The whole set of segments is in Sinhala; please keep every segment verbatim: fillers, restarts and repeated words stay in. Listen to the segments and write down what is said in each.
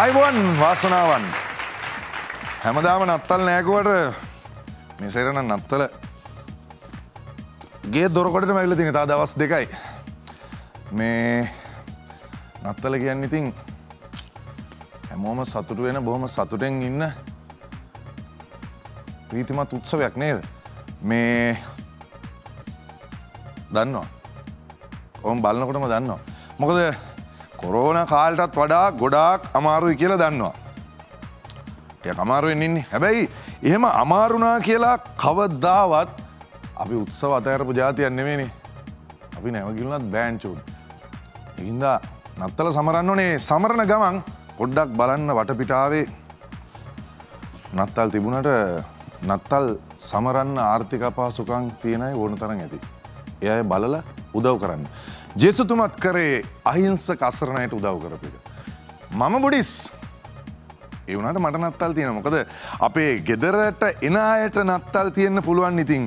අයිබෝන් වාසනාවන් හැමදාම නත්තල් නෑකුවට මේ සැරේ නම් නත්තල ගේ දොරකඩටම ඇවිල්ලා තියෙන. තව දවස් දෙකයි. මේ නත්තල කියන්නේ ඉතින් හැමෝම සතුටු වෙන බොහොම සතුටෙන් ඉන්න ප්‍රීතිමත් උත්සවයක් නේද? මේ දන්නවා. කොහොම බලනකොටම දන්නවා. මොකද කොරෝනා කාලටත් වඩා ගොඩාක් අමාරුයි කියලා දන්නවා. ටිකක් අමාරුවෙන් ඉන්නේ. හැබැයි එහෙම අමාරුණා කියලා කවදාවත් අපි උත්සව අතහැරපු જાතියක් නෙමෙයිනේ. අපි නැවගිලුණත් බෑන්චුන්. ඒ හින්දා නත්තල සමරන්න ඕනේ. සමරන ගමන් පොඩ්ඩක් බලන්න වටපිටාවේ නත්තල් තිබුණාට නත්තල් සමරන්න ආර්ථික අපහසුකම් තියෙන අය ඕන තරම් ඇති. ඒ අය බලලා උදව් කරන්න. ජේසුතුමත් කරේ අහිංසක අසරණයට උදව් කරපු එක. මම බුඩිස්. ඒ වුණාට මට නත්තල් තියෙනවා. මොකද අපේ ගෙදරට එන අයට නත්තල් තියෙන්න පුළුවන්. ඉතින්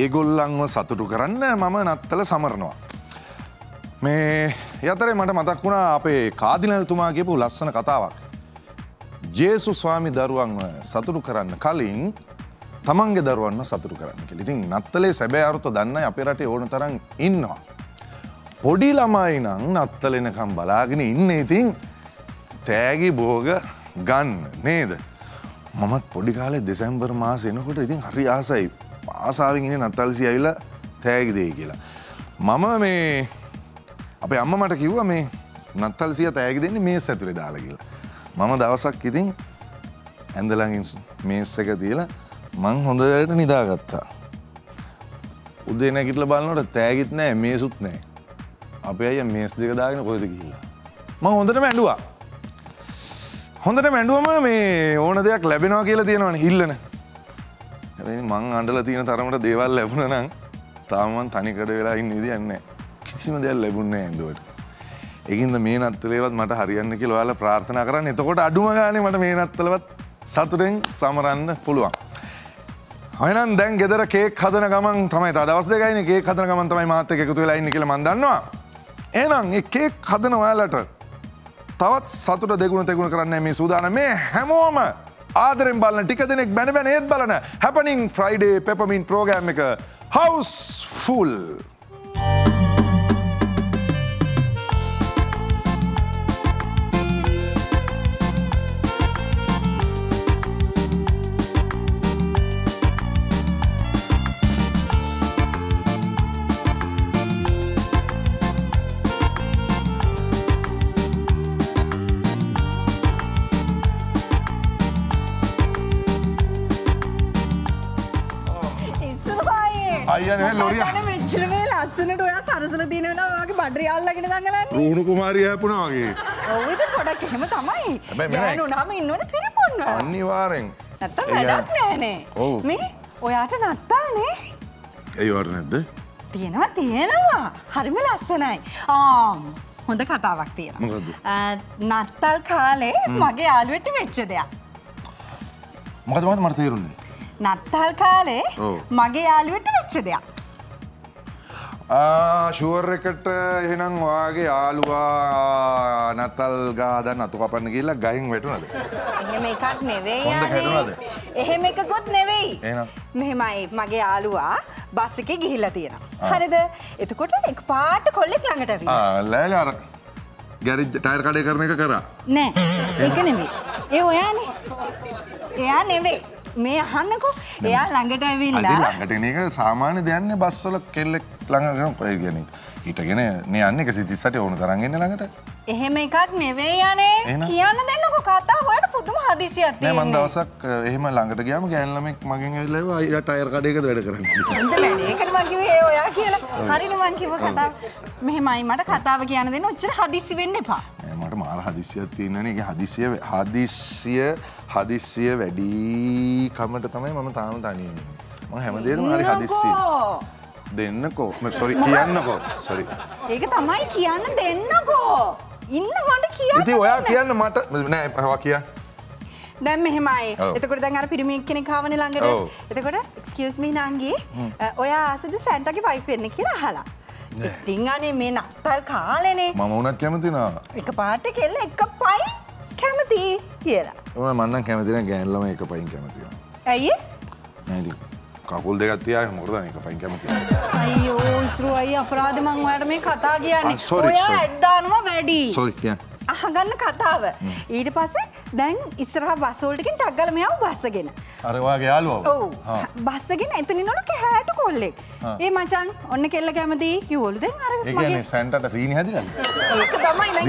ඒගොල්ලන්ව සතුටු කරන්න මම නත්තල සමරනවා. මේ යතරේ මට මතක් වුණා අපේ කාදිනල්තුමා කියපු ලස්සන කතාවක්. ජේසුස් ස්වාමි දරුවන්ව සතුටු කරන්න කලින් තමන්ගේ දරුවන්ව සතුටු කරන්න කියලා. ඉතින් නත්තලේ සැබෑ අරුත දන්නයි අපේ රටේ ඕන තරම් ඉන්නවා. පොඩි ළමයි නම් නත්තල එනකම් බලාගෙන ඉන්නේ. ඉතින් තෑගි භෝග ගන්න නේද? මමත් පොඩි කාලේ දෙසැම්බර් මාසේ එනකොට ඉතින් හරි ආසයි. ආසාවෙන් ඉන්නේ නත්තල් සී ඇවිල්ලා තෑගි දෙයි කියලා. මම මේ අපේ අම්මා මට කිව්වා මේ නත්තල් සී තෑගි දෙන්නේ මේස් ඇතුලේ දාලා කියලා. මම දවසක් ඉතින් ඇඳ ළඟින් මේස් එක තියලා මං හොඳට නිදාගත්තා. උදේ නැගිටලා බලනකොට තෑගිත් නැහැ මේසුත් නැහැ. අපේ අයියා මේස් දෙක දාගෙන කොහෙද ගිහිල්ලා. මම හොඳටම ඇඬුවා. හොඳටම ඇඬුවම මේ ඕන දෙයක් ලැබෙනවා කියලා තියෙනවනේ හිල්ලන. හැබැයි මං අඬලා තියෙන තරමට දේවල් ලැබුණා නම් තාම මං තනිකඩ වෙලා ඉන්න විදියක් නැහැ. කිසිම දෙයක් ලැබුණේ නැහැ ඇඬුවට. ඒකින්ද මේ නත්තලේවත් මට හරියන්න කියලා ඔයාලා ප්‍රාර්ථනා කරන්න. එතකොට අඩුම ගානේ මට මේ නත්තලවත් සතුටෙන් සමරන්න පුළුවන්. අයනම් දැන් ගෙදර කේක් හදන ගමන් තමයි තා දවස් දෙකයිනේ කේක් හදන ගමන් තමයි මාත් එක්ක එකතු වෙලා ඉන්නේ කියලා මං දන්නවා. එහෙනම් ඒ කේක් හදන ඔයාලට තවත් සතුට දෙගුණ තෙගුණ කරන්න මේ සූදානම්. මේ හැමෝම ආදරෙන් බලන ටික දෙනෙක් බැන බැන ඒත් බලන හැපනින් ෆ්‍රයිඩේ පෙපමින් ප්‍රෝග්‍රෑම් එක හවුස් ෆුල්. රුණු කුමාරිය හැපුණා වගේ. ඔව් ඒක පොඩක් එහෙම තමයි. ගෑනුනම ඉන්නවනේ පිරිපොන්ව. අනිවාර්යෙන්. නැත්තම් වැඩක් නෑනේ. මේ ඔයාට නත්තල්නේ. ඒ වර නැද්ද? තියෙනවා තියෙනවා. හරිම ලස්සනයි. ආ හොඳ කතාවක් තියෙනවා. මොකද්ද? නත්තල් කාලේ මගේ යාළුවෙට වෙච්ච දෙයක්. මොකද මොකද මට තේරුන්නේ? නත්තල් කාලේ මගේ යාළුවෙට වෙච්ච දෙයක්. ෂුවර් එකට එහෙනම් ඔයාගේ යාළුවා නත්තල් ගාදන් අතු කපන්න ගිහලා ගහින් වැටුණාද? එහෙම එකක් නෙවෙයි. එහෙම එකකුත් නෙවෙයි. මෙහෙමයි මගේ යාළුවා බස් එකේ ගිහිල්ලා තියෙනවා. හරිද? එතකොට එකපාරට කොල්ලෙක් ළඟට ඇවිල්ලා. ආ ලෑලි අර ගැරේජ් ටයර් කඩේ කරන එක කරා. නෑ. ඒක නෙවෙයි. ඒ ඔයානේ. එයා නෙවෙයි. මේ අහන්නකෝ. එයා ළඟට ඇවිල්ලා. ළඟට එන එක සාමාන්‍ය දෙයක් නේ බස් වල කෙල්ලෙක් ළඟට යනවා. හිටගෙන යන්නේ එකසිය තිස් අටේ ඕන තරම් එන්නේ ළඟට. එහෙම එකක් නෙවෙයි යන්නේ. කියන්න දෙන්නකෝ කතා. ඔයාලට පුදුම හදිසියක් තියෙනවා. මම දවසක් එහෙම ළඟට ගියාම ගෑනු ළමෙක් මගෙන් ඇවිල්ලා ආයෙ ටයර් කඩේකද වැඩ කරන්නේ. හොඳ නෑ. ඒකනේ මම කිව්වේ ඔයා කියලා. හරිනේ මං කිව්ව කතාව. මෙහෙමයි මට කතාව කියන්න දෙන්න. ඔච්චර හදිසි වෙන්න එපා. මට මාර හදිසියක් තියෙනවනේ. ඒක හදිසිය හදිසිය හදිසිය වැඩි කමට තමයි මම තාම තනියෙන් ඉන්නේ. මම හැමදේම හරි හදිසියි. දෙන්නකෝ සොරි කියන්නකෝ සොරි ඒක තමයි කියන්න දෙන්නකෝ ඉන්න මට කියන්න ඉතින් ඔයා කියන්න මට නෑ ඔයා කියන්න දැන් මෙහෙමයි එතකොට දැන් අර පිරිමියෙක් කෙනෙක් ආවනේ ළඟට එතකොට එක්ස්කියුස් මී නංගි ඔයා ආසද සැන්ටාගේ වයිෆ් වෙන්න කියලා අහලා ඉතින් අනේ මේ නත්තල් කාලේනේ මම උනත් කැමති නා එකපාරට කෙල්ල එක පයි කැම කැමතියි කියලා. මම මන්නම් කැමති නැහැ ගෑනු ළමයි එකපයින් කැමතියි. ඇයි? නෑ දී. කකුල් දෙකක් තියා මොකටද අනේ එකපයින් කැමතියි. අයියෝ ඉතුරු අය අපරාධ මං ඔයාලට මේ කතා කියන්නේ. ඔයා ඇඩ් දානවා වැඩි. සෝරි කියන්න. අහගන්න කතාව. ඊට පස්සේ දැන් ඉස්සරහා බස් වලටකින් ටක් ගාලා මෙයාව බස්සගෙන. අර ඔයාගේ යාළුවා. ඔව්. බස්සගෙන එතනින් නෝන කැහැට කොල්ලෙක්. ඒ මචං ඔන්න කෙල්ල කැමති කිව්වලු. දැන් අර මගේ. ඒ කියන්නේ සැන්ටට සීනි හැදිලා. ඒක තමයි නේද?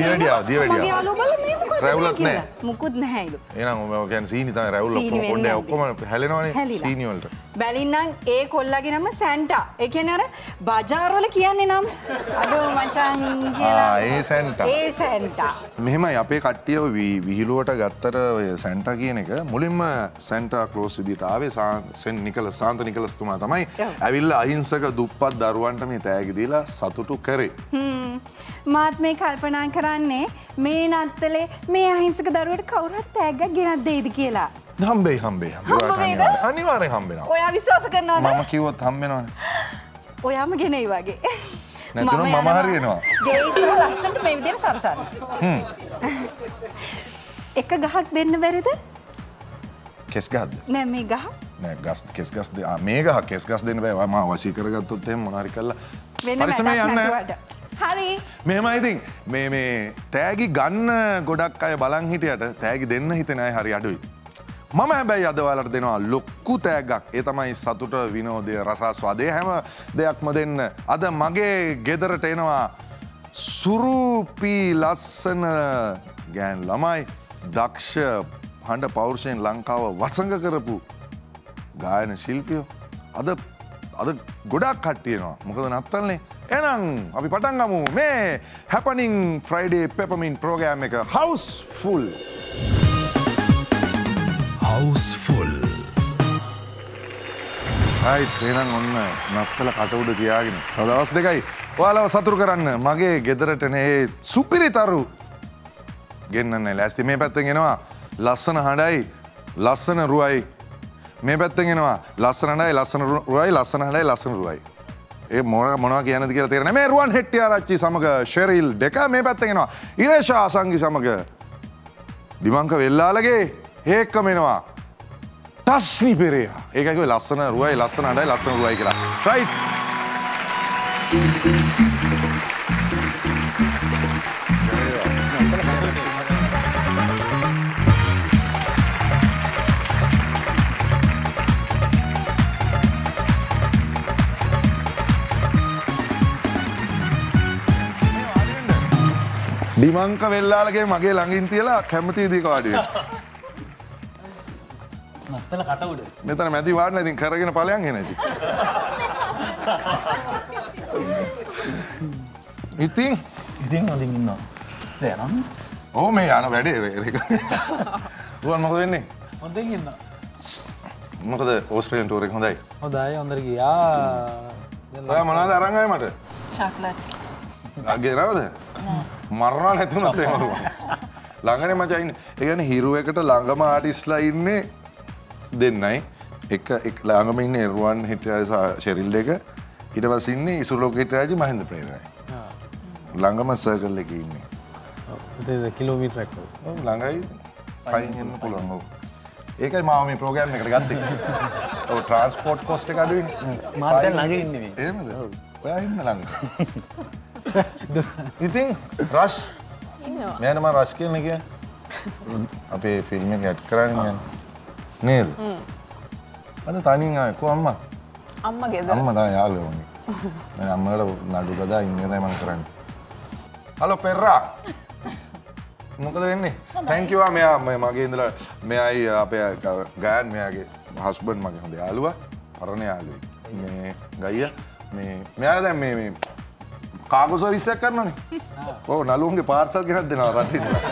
දියවැඩියාව දියවැඩියාව. මගේ යාළුවා බල මේ මොකද? රැවුලක් නැහැ. මුකුත් නැහැ ඉලු. එහෙනම් ඔය කියන්නේ සීනි තමයි රැවුල ඔක්කොම පොඩ්ඩේ ඔක්කොම හැලෙනවනේ සීනි වලට. බැලින්නම් ඒ කොල්ලගේ නම සැන්ටා. ඒ කියන්නේ අර බජාර් වල කියන්නේ නම් අඩෝ මචං කියලා. ආ ඒ සැන්ටා. ඒ සැන්ටා. මෙහෙමයි අපේ කට්ටිය විහිළුවට ගත්තට ඔය සැන්ටා කියන එක මුලින්ම සැන්ටා ක්ලෝස් විදිහට ආවේ සෙන් නිකලස් සාන්ත නිකලස් තුමා තමයි ඇවිල්ලා අහිංසක දුප්පත් දරුවන්ට මේ තෑගි දීලා සතුටු කරේ. හ්ම් මාත් මේ කල්පනා කරන්නේ මේ නත්තලේ මේ අහිංසක දරුවට කවුරුත් තෑග්ගක් ගෙනත් දෙයිද කියලා. හම්බෙයි හම්බෙයි හම්බෙයි. අනිවාර්යෙන් හම්බෙනවා. ඔයා විශ්වාස කරනවද? මම කිව්වොත් හම්බෙනවනේ. ඔයාම ගෙනෙයි වගේ. නැතුනම් මම හරියනවා. ගේ ඉස්සර ලස්සනට මේ විදිහට සරසන්න. හ්ම්. එක ගහක් දෙන්න බැරිද? කෙස් ගහද? නෑ මේ ගහ. නෑ ගස් කෙස් ගස් මේ ගහ කෙස් ගස් දෙන්න බෑ. මම වශී කරගත්තොත් එහෙම මොනාරි කළා. පරිස්සමෙන් යන්න. හරි. මෙහෙමයි ඉතින් මේ මේ තෑගි ගන්න ගොඩක් අය බලන් හිටියට තෑගි දෙන්න හිතෙන අය හරි අඩුයි. මම හැබැයි අද ඔයාලට දෙනවා ලොකු තෑගක්. ඒ තමයි සතුට, විනෝදය, රසාස්වාදය හැම දෙයක්ම දෙන්න. අද මගේ ගෙදරට එනවා සුරූපී ලස්සන ගෑන් ළමයි, දක්ෂ හඬ පෞරුෂයෙන් ලංකාව වසඟ කරපු ගායන ශිල්පියෝ. අද අද ගොඩක් කට්ටිය එනවා. මොකද නත්තල්නේ. එහෙනම් අපි පටන් ගමු මේ හැපනින් ෆ්‍රයිඩේ පෙපර්මින්ට් ප්‍රෝග්‍රෑම් එක House Full. House Full. Hi එහෙනම් ඔන්න නත්තල කට උඩ තියාගෙන තව දවස් දෙකයි ඔයාලව සතුටු කරන්න මගේ ගෙදරට එන ඒ සුපිරිතරු ගෙන්නන්න ලෑස්ති. මේ පැත්තෙන් එනවා ලස්සන හඬයි ලස්සන රුවයි. මේ පැත්තෙන් එනවා ලස්සන හඬයි ලස්සන රුවයි ලස්සන හඬයි ලස්සන රුවයි. ඒ මොන මොනවා කියනද කියලා තේරෙන්නේ. මේ රුවන් හෙට්ටිආරච්චි සමග ෂෙරිල් දෙක. මේ පැත්තෙන් එනවා ඉරේෂා සංගි සමග දිමංක වෙල්ලාලගේ ඒකම එනවා තස්නි පෙරේරා. ඒකයි කිව්වේ ලස්සන රුවයි ලස්සන හඬයි ලස්සන රුවයි කියලා. රයිට්. දිමංක වෙල්ලාලගේ මගේ ළඟින් තියලා කැමති විදිහට වාඩි. නත්තල කට උඩ. මෙතන මැදි වාඩිලා ඉතින් කරගෙන ඵලයන් එන ඉතින්. ඉතින් ඉතින් හොඳින් ඉන්නවා. දැන් නම් ඕ මේ යන වැඩේ ඒක. රුවන් මොකද වෙන්නේ? හොඳින් ඉන්නවා. මොකද ඕස්ට්‍රේලියානු ටූර් එක හොඳයි. හොඳයි හොඳට ගියා. ඔයා මොනවද අරන් ආවේ මට? චොක්ලට්. අගේ නේද? මරණ නැතුණත් එහෙම රුවා. ළඟනේ මචං ඉන්නේ. ඒ කියන්නේ හිරු එකට ළඟම ආටිස්ලා ඉන්නේ. දෙන්නයි එක එක ළඟම ඉන්නේ රුවන් හිටියාගේ ෂෙරිල් එක ඊට පස්සේ ඉන්නේ ඉසුරෝක හිටියාගේ මහින්ද ප්‍රේමරයි. ළඟම සර්කල් එකේ ඉන්නේ. ඔව් ඒක කිලෝමීටරක් ඔව් ළඟයි පයින් යන්න පුළුවන්. ඔව් ඒකයි මාව මේ ප්‍රෝග්‍රෑම් එකට ගත්තේ. ඔව් ට්‍රාන්ස්පෝර්ට් කොස්ට් එක අඩු වෙන්නේ. මාත් දැන් ළඟ ඉන්නේ. එහෙමද? ඔව් ඔයා ඉන්න ළඟ. ඉතින් රෂ් ඉන්නවා. මම නම රෂ් කියන්නේ කිය අපේ ෆිල්ම් එක ඇඩ් කරන්නේ යන්නේ. නේද? හ්ම්. අද තනින් ආවේ කො අම්මා? අම්මා ගෙදර. අම්මා තමයි යාළුවා වගේ. මම අම්මකට නඩු ගදා ඉන්නේ තමයි මම කරන්නේ. හලෝ පෙරා. මොකද වෙන්නේ? thank you ආ මෙයා මගේ ඉඳලා මෙයයි අපේ ගායන් මෙයාගේ හස්බන්ඩ් මගේ හොඳ යාළුවා. පරණ යාළුවෙක්. මේ ගයියා මේ මෙයා දැන් මේ මේ කාගෝ සර්විස් එකක් කරනවනේ. ඔව් නළුවන්ගේ පාර්සල් ගෙනත් දෙනවා රටේ ඉඳලා.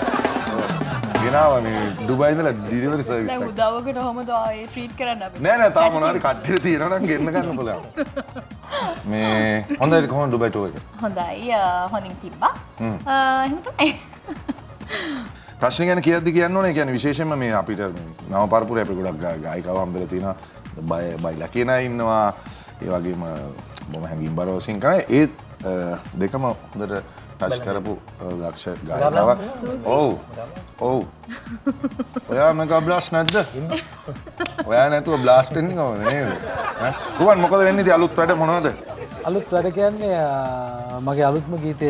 ගෙනාවා මේ ඩුබයි ඉඳලා ඩිලිවරි සර්විස් එක. දැන් උදව්වකට කොහමද ආයේ ට්‍රීට් කරන්න අපි? නෑ නෑ තාම මොනවාරි කට්ටිය තියෙනවා නම් ගෙන්න ගන්න බලන්න. මේ හොඳයි කොහොමද ඩුබයි ටූර් එක? හොඳයි හොඳින් තිබ්බා. අ එහෙම තමයි. තාක්ෂණ ගැන කියද්දි කියන්න ඕනේ. ඒ කියන්නේ විශේෂයෙන්ම මේ අපිට නව පරපුරේ අපි ගොඩක් ගායිකාව හම්බෙලා තියෙනවා. බය බයිලා කෙනා ඉන්නවා. ඒ වගේම බොහොම හැඟීම්බරව සින් කරා. ඒත් දෙකම හොඳට ටච් කරපු දක්ෂ ගායනාවක්. ඔව්. ඔව්. ඔයා මේක බ්ලාස්ට් නැද්ද? ඔයා නැතුව බ්ලාස්ට් වෙන්නේ කොහොමද නේද? ඈ රුවන් මොකද වෙන්නේ ඉතින් අලුත් වැඩ මොනවද? අලුත් වැඩ කියන්නේ මගේ අලුත්ම ගීතය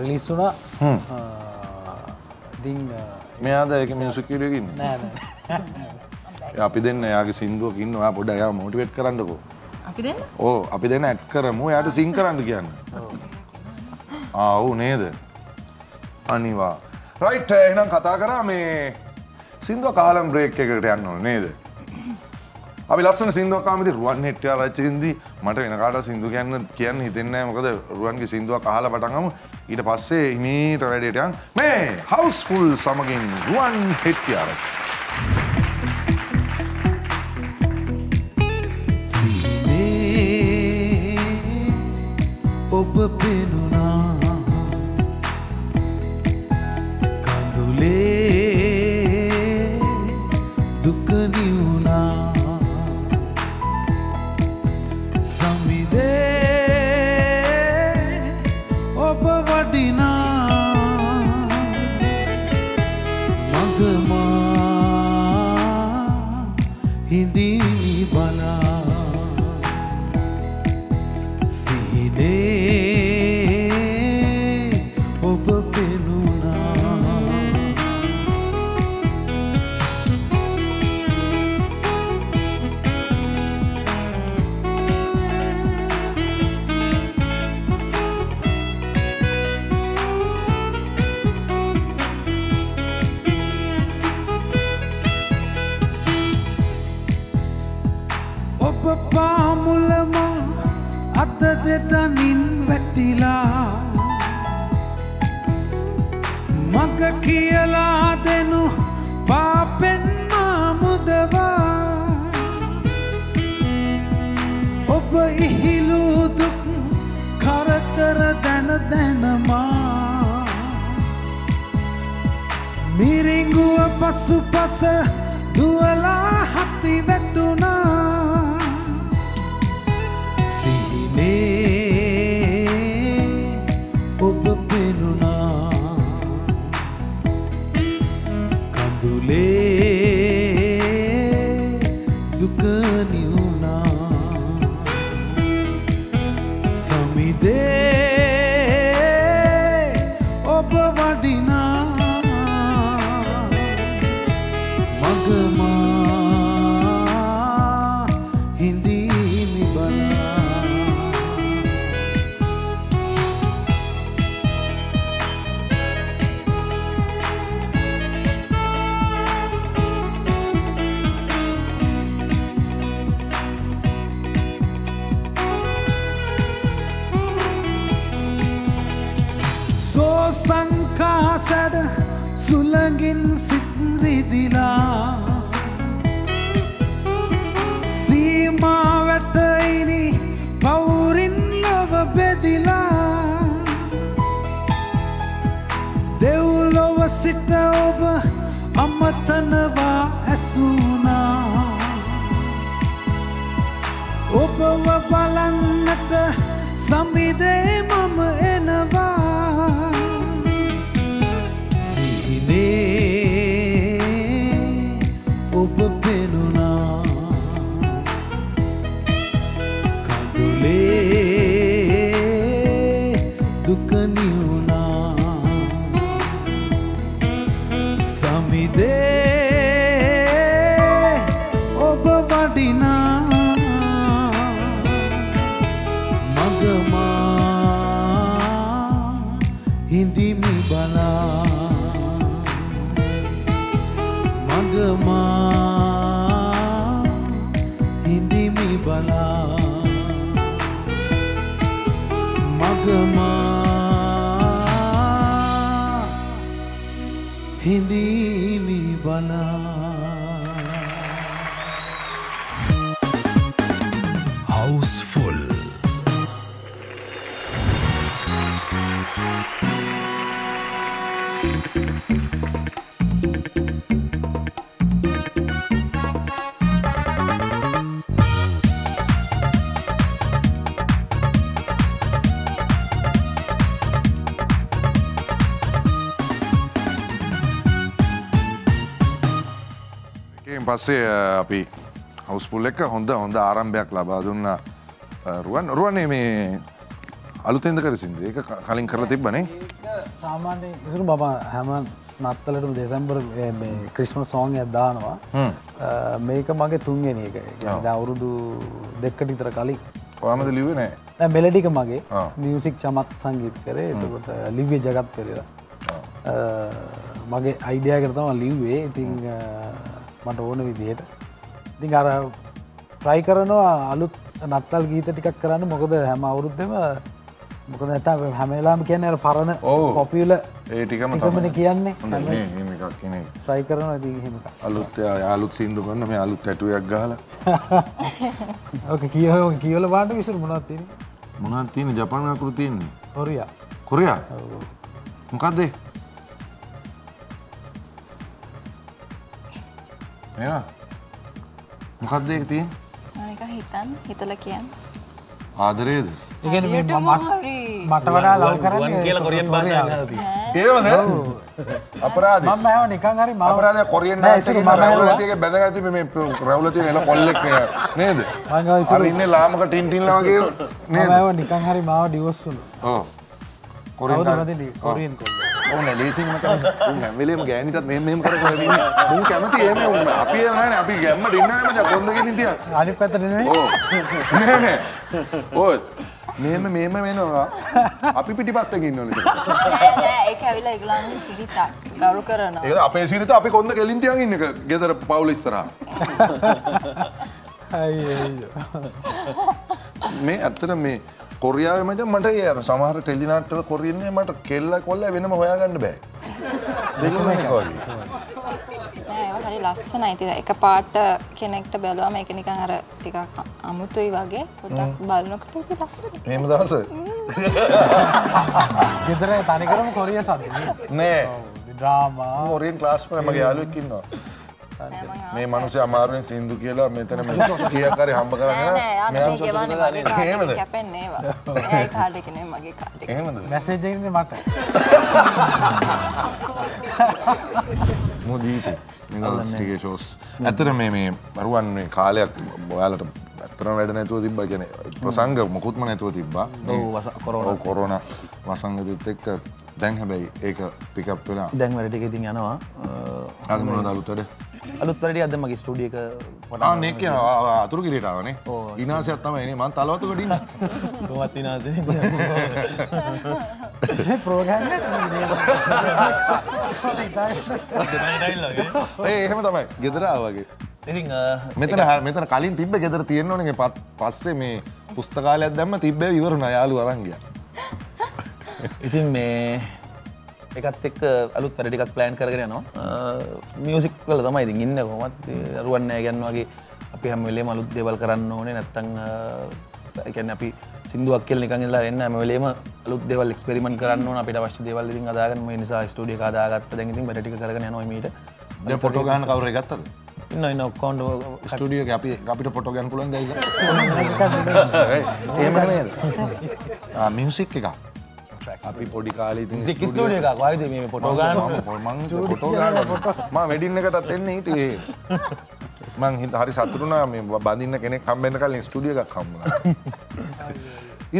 රිලීස් වුණා. ඉතින් මෙයාද ඒක මියුසික් වීඩියෝ එකේ ඉන්නේ? නෑ නෑ. අපි දෙන්න එයාගේ සින්දුවක් ඉන්න ඔයා පොඩ්ඩක් එයා මොටිවේට් කරන්නකෝ. අපි දෙන්න? ඕ අපි දෙන්න ඇඩ් කරමු එයාට සින් කරන්න කියන්නේ. ආ ඔව් නේද? අනිවා. රයිට් එහෙනම් කතා කරා මේ සින්දුව කාලම් බ්‍රේක් එකකට යන්න ඕනේ නේද? අපි ලස්සන සින්දුවක් ආවමදී රුවන් හෙට්ටියා රචිත හින්දි මට වෙන කාටවත් සින්දු කියන්න කියන්න හිතෙන්නේ නැහැ මොකද රුවන්ගේ සින්දුවක් අහලා පටන් ගමු ඊට පස්සේ ඉමීට වැඩේට යන් මේ හවුස් ෆුල් සමගින් රුවන් හෙට්ටියා රචිත ඔබ පෙනුනා කඳුලේ දුක නිවුනා පස්සේ අපි හවුස්ෆුල් එක හොඳ හොඳ ආරම්භයක් ලබා දුන්නා රුවන්. රුවනේ මේ අලුතෙන්ද කර සින්දු ඒක කලින් කරලා තිබ්බනේ. සාමාන්‍යයෙන් ඉතින් මම හැම නත්තලටම දෙසැම්බර් මේ ක්‍රිස්මස් සෝන් එකක් දානවා. මේක මගේ තුන්වෙනි එක. يعني අවුරුදු දෙකකට විතර කලින්. කොහමද ලිව්වේ නෑ? නෑ මෙලඩික මගේ මියුසික් චමත් සංගීත කරේ. එතකොට ලිව්වේ ජගත් පෙරේරා. මගේ අයිඩියා එකට තමයි ලිව්වේ. ඉතින් මට ඕන විදිහට. ඉතින් අර try කරනවා අලුත් නත්තල් ගීත ටිකක් කරන්න. මොකද හැම අවුරුද්දෙම මොකද නැත්නම් හැම වෙලාවෙම කියන්නේ අර පරණ පොපියුලර් ඒ ටිකම තමයි කියන්නේ. මේ මේ එකක් කියන්නේ. try කරනවා ඉතින් එහෙම එකක්. අලුත් අලුත් සින්දු කරන මේ අලුත් ටැටුයක් ගහලා. ඔක කීවෝ කීවල වාඩි විසුර මොනවද තියෙන්නේ? මොනවද තියෙන්නේ? ජපාන් අකුරු තියෙන්නේ. කොරියා. කොරියා? ඔව්. මොකද්ද? එයා මොකද්ද ඒක තියෙන්නේ? ඒක හිතන් හිතලා කියන්නේ ආදරේද? ඒ කියන්නේ මම මට වඩා ලව් කරන්නේ කියලා කොරියන් භාෂාවෙන් අහලා තියෙනවා. ඒවද? අපරාධේ. මම හැව නිකන් හරි මම අපරාධයක් කොරියන් භාෂාවෙන් රැවුලත් එක බැඳගෙන තිබ්බේ මේ රැවුල තියෙන එළ කොල්ලෙක් නේද? අර ඉන්නේ ලාමක ටින් ටින්ලා වගේ නේද? මම හැව නිකන් හරි මාව ඩිවෝස් වුණා. ඔව්. කොරියන් කොරියන් කොල්ල. ඕනේ ලීසින් මත උන් හැම වෙලේම ගෑනිටත් මෙහෙම මෙහෙම කරගෙන ඉන්නේ. උන් කැමති එහෙම උන් අපි නෑනේ අපි ගැම්ම දෙන්නානේ දැන් කොන්දගෙන ඉතියා. අනිත් පැත්තට නෙමෙයි. ඕ නෑ නෑ. ඕ මෙහෙම මෙහෙම වෙනවා. අපි පිටිපස්සෙන් ඉන්නෝනේ. නෑ නෑ ඒක ඇවිල්ලා ඒගොල්ලන්ගේ සිරිතක් ගරු කරනවා. ඒක අපේ සිරිත අපි කොන්ද කෙලින් තියන් ඉන්නේ. ගෙදර පවුල ඉස්සරහා. අයියෝ. මේ අතන මේ කොරියාවේ මචං මට ඒ අර සමහර ටෙලි නාට්‍යවල කොරියන්නේ මට කෙල්ල කොල්ල වෙනම හොයාගන්න බෑ. දෙකම එකවලු. නෑ ඒක හරි ලස්සනයි. ඉතින් එක පාට කෙනෙක්ට බැලුවම ඒක නිකන් අර ටිකක් අමුතුයි වගේ පොඩක් බලනකොට ඒක ලස්සනයි. එහෙම දවස. ගෙදර තනිකරම කොරියා සද්ද නෑ. ඩ්‍රාමා. කොරියන් ක්ලාස් වල මගේ යාළුවෙක් ඉන්නවා. මේ මිනිස්සු අමාරුවෙන් සින්දු කියලා මෙතන කීයක් හරි හම්බ කරගෙන නෑ මම ගෙවන්නේ මගේ කාඩ් එක කැපෙන්නේ ඒවා. ඒ කාඩ් එක නෙමෙයි මගේ කාඩ් එක. එහෙමද? මැසේජ් එකනේ මට. මොදීට නිකන් ෂෝස්. ඇත්තට මේ මේ වරුවන් මේ කාලයක් ඔයාලට ඇත්තටම වැඩ නැතුව තිබ්බා කියන්නේ ප්‍රසංග මොකුත්ම නැතුව තිබ්බා. ඔව් කොරෝනා කොරෝනා වසංගතිත් එක්ක දැන් හැබැයි ඒක පික් අප් වෙලා. දැන් වැඩ ටික ඉතින් යනවා. අද මොනවද අලුත් වැඩ? අලුත් වැඩිය අද මගේ ස්ටුඩියෝ එක පටන් ආ නේ කියන අතුරු කිරියට ආවනේ. විනාශයක් තමයි නේ මම තලවතුකට ඉන්නේ. කොහොමත් විනාශනේ. මේ ප්‍රෝග්‍රෑම් එක ඒ එහෙම තමයි. ගෙදර ආවා වගේ. ඉතින් මෙතන මෙතන කලින් තිබ්බ ගෙදර තියෙන්න ඕනේ. පස්සේ මේ පුස්තකාලයක් දැම්ම තිබ්බේ ඉවරුණා යාළුවා අරන් ගියා. ඉතින් මේ එකත් එක්ක අලුත් වැඩ ටිකක් ප්ලෑන් කරගෙන යනවා. මියුසික් වල තමයි ඉතින් ඉන්නේ කොහොමත් රුවන් නෑ කියන්නේ වගේ අපි හැම වෙලේම අලුත් දේවල් කරන්න ඕනේ. නැත්තම් ඒ කියන්නේ අපි සින්දුවක් කියලා නිකන් ඉඳලා එන්න හැම වෙලේම අලුත් දේවල් එක්ස්පෙරිමන්ට් කරන්න ඕන. අපිට අවශ්‍ය දේවල් ඉතින් අදාගෙන මේ නිසා ස්ටුඩියෝ එක අදාගත්ත. දැන් ඉතින් වැඩ ටික කරගෙන යනවා මීට. දැන් ෆොටෝ ගන්න කවුරු ගත්තද? ඉන්න ඉන්න ඔක්කොම ස්ටුඩියෝ එකේ අපි අපිට ෆොටෝ ගන්න පුළුවන් දැන් ඒක. එහෙම නේද? ආ මියුසික් එක අපි පොඩි කාලේ ඉතින් මියුසික් ස්ටුඩියෝ එකක් වයිද මේ ෆොටෝ ගන්න මම ෆොටෝ ගන්න මම වෙඩින් එකටත් එන්නේ හිටියේ මං හරි සතුටුනා මේ බඳින්න කෙනෙක් හම්බෙන්න කලින් ස්ටුඩියෝ එකක් හම්බුණා.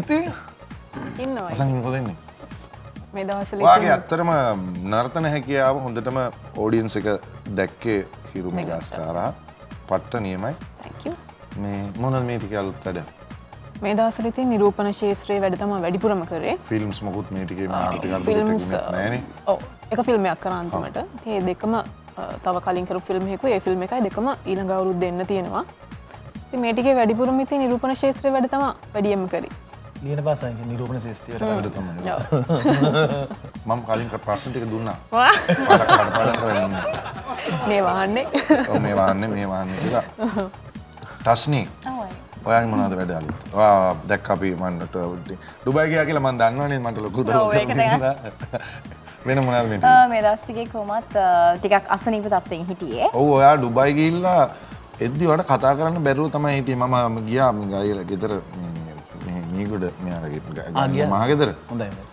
ඉතින් ඉන්නවා මසන් ඉන්නේ මේ දවස්වල වාගේ අත්‍තරම නර්තන හැකියාව හොඳටම ඔඩියන්ස් එක දැක්කේ හිරු මෙගාස්ටාරා පට්ට නියමයි. thank you. මේ මොනල් මේ ටික අලුත් වැඩ මේ දවස්වල ඉතින් නිරූපණ ශාස්ත්‍රයේ වැඩ තමයි වැඩිපුරම කරේ. ෆිල්ම්ස් මොකුත් මේ ටිකේ මාර්ථික අර්ථයක් නෑනේ. ඔව් එක ෆිල්ම් එකක් කරා අන්තිමට. ඉතින් ඒ දෙකම තව කලින් කරපු ෆිල්ම් එකකුයි ඒ ෆිල්ම් එකයි දෙකම ඊළඟ අවුරුද්ද දෙන්න තියෙනවා. ඉතින් මේ ටිකේ වැඩිපුරම ඉතින් නිරූපණ ශාස්ත්‍රයේ වැඩ තමයි වැඩියෙන්ම කරේ. නියන භාෂාවෙන් නිරූපණ ශාස්ත්‍රයේ වැඩ තමයි. මම කලින් කර ප්‍රශ්න ටික දුන්නා. මට කඩපාඩම් කරන්න. මේ වහන්නේ. ඔව් මේ වහන්නේ මේ වහන්නේ කියලා. රශ්නි. ඔව්. ඔයා මොනවද වැඩ අලුත්? ඔයා දැක්ක අපි මන්නට ඩුබයි ගියා කියලා මම දන්නවනේ මට ලොකු දවසක්. වෙන මොනවද මේ? ආ මේ දවස් ටිකේ කොහොමත් ටිකක් අසනීප තත්ත්වෙන් හිටියේ. ඔව් ඔයා ඩුබයි ගිහිල්ලා එද්දි වඩ කතා කරන්න බැරුව තමයි හිටියේ. මම ගියා ගිහලා ගෙදර මේ මීගොඩ මෙයාලා ගිහින් මහ ගෙදර. හොඳයි.